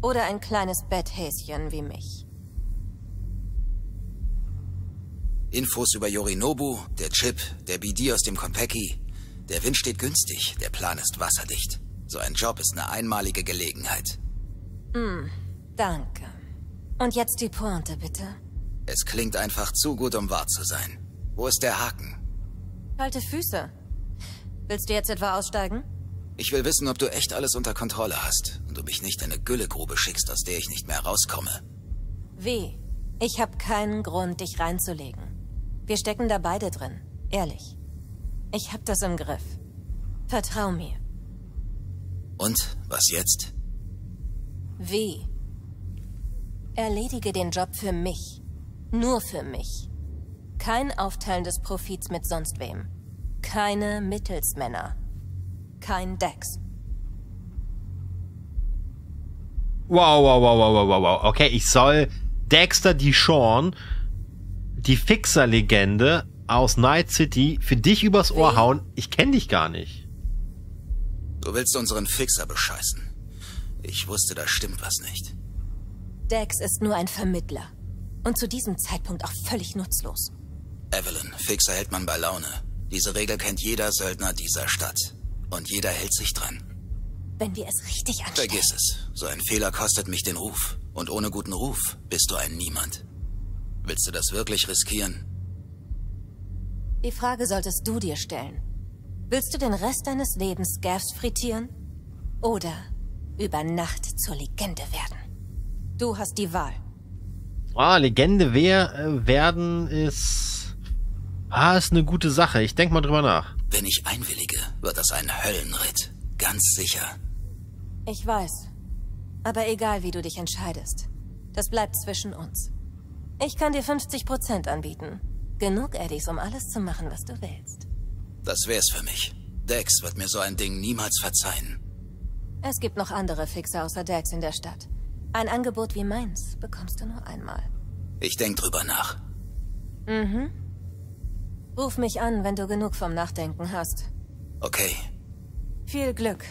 Oder ein kleines Betthäschen wie mich? Infos über Yorinobu, der Chip, der BD aus dem Konpeki. Der Wind steht günstig, der Plan ist wasserdicht. So ein Job ist eine einmalige Gelegenheit. Hm, danke. Und jetzt die Pointe, bitte. Es klingt einfach zu gut, um wahr zu sein. Wo ist der Haken? Kalte Füße. Willst du jetzt etwa aussteigen? Ich will wissen, ob du echt alles unter Kontrolle hast und du mich nicht in eine Güllegrube schickst, aus der ich nicht mehr rauskomme. Wie? Ich habe keinen Grund, dich reinzulegen. Wir stecken da beide drin. Ehrlich. Ich habe das im Griff. Vertrau mir. Und? Was jetzt? Wie? Erledige den Job für mich. Nur für mich. Kein Aufteilen des Profits mit sonst wem. Keine Mittelsmänner. Kein Dex. Wow, wow, wow, wow, wow, wow. Okay, ich soll Dexter DeShawn, die Fixer-Legende aus Night City, für dich übers Ohr hauen. Ich kenne dich gar nicht. Du willst unseren Fixer bescheißen. Ich wusste, da stimmt was nicht. Dex ist nur ein Vermittler. Und zu diesem Zeitpunkt auch völlig nutzlos. Evelyn, Fixer hält man bei Laune. Diese Regel kennt jeder Söldner dieser Stadt. Und jeder hält sich dran. Wenn wir es richtig anstellen... Vergiss es. So ein Fehler kostet mich den Ruf. Und ohne guten Ruf bist du ein Niemand. Willst du das wirklich riskieren? Die Frage solltest du dir stellen. Willst du den Rest deines Lebens Scavs frittieren? Oder über Nacht zur Legende werden? Du hast die Wahl. Ah, Legende werden ist... Ah, ist eine gute Sache. Ich denke mal drüber nach. Wenn ich einwillige, wird das ein Höllenritt. Ganz sicher. Ich weiß. Aber egal, wie du dich entscheidest. Das bleibt zwischen uns. Ich kann dir 50% anbieten. Genug Eddies, um alles zu machen, was du willst. Das wär's für mich. Dex wird mir so ein Ding niemals verzeihen. Es gibt noch andere Fixer außer Dex in der Stadt. Ein Angebot wie meins bekommst du nur einmal. Ich denk drüber nach. Mhm. Ruf mich an, wenn du genug vom Nachdenken hast. Okay. Viel Glück.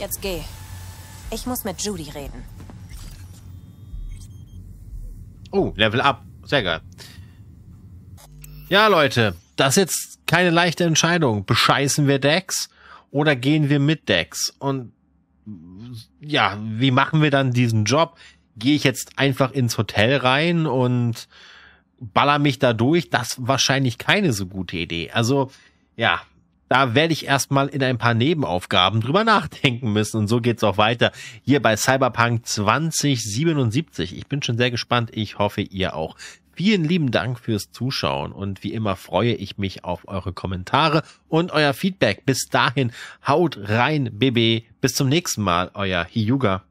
Jetzt geh. Ich muss mit Judy reden. Oh, Level Up. Sehr geil. Ja, Leute. Das ist jetzt keine leichte Entscheidung. Bescheißen wir Dex oder gehen wir mit Dex? Und ja, wie machen wir dann diesen Job? Gehe ich jetzt einfach ins Hotel rein und baller mich da durch? Das ist wahrscheinlich keine so gute Idee. Also, ja... Da werde ich erstmal in ein paar Nebenaufgaben drüber nachdenken müssen. Und so geht's auch weiter hier bei Cyberpunk 2077. Ich bin schon sehr gespannt. Ich hoffe, ihr auch. Vielen lieben Dank fürs Zuschauen. Und wie immer freue ich mich auf eure Kommentare und euer Feedback. Bis dahin, haut rein, BB. Bis zum nächsten Mal, euer Hyuga.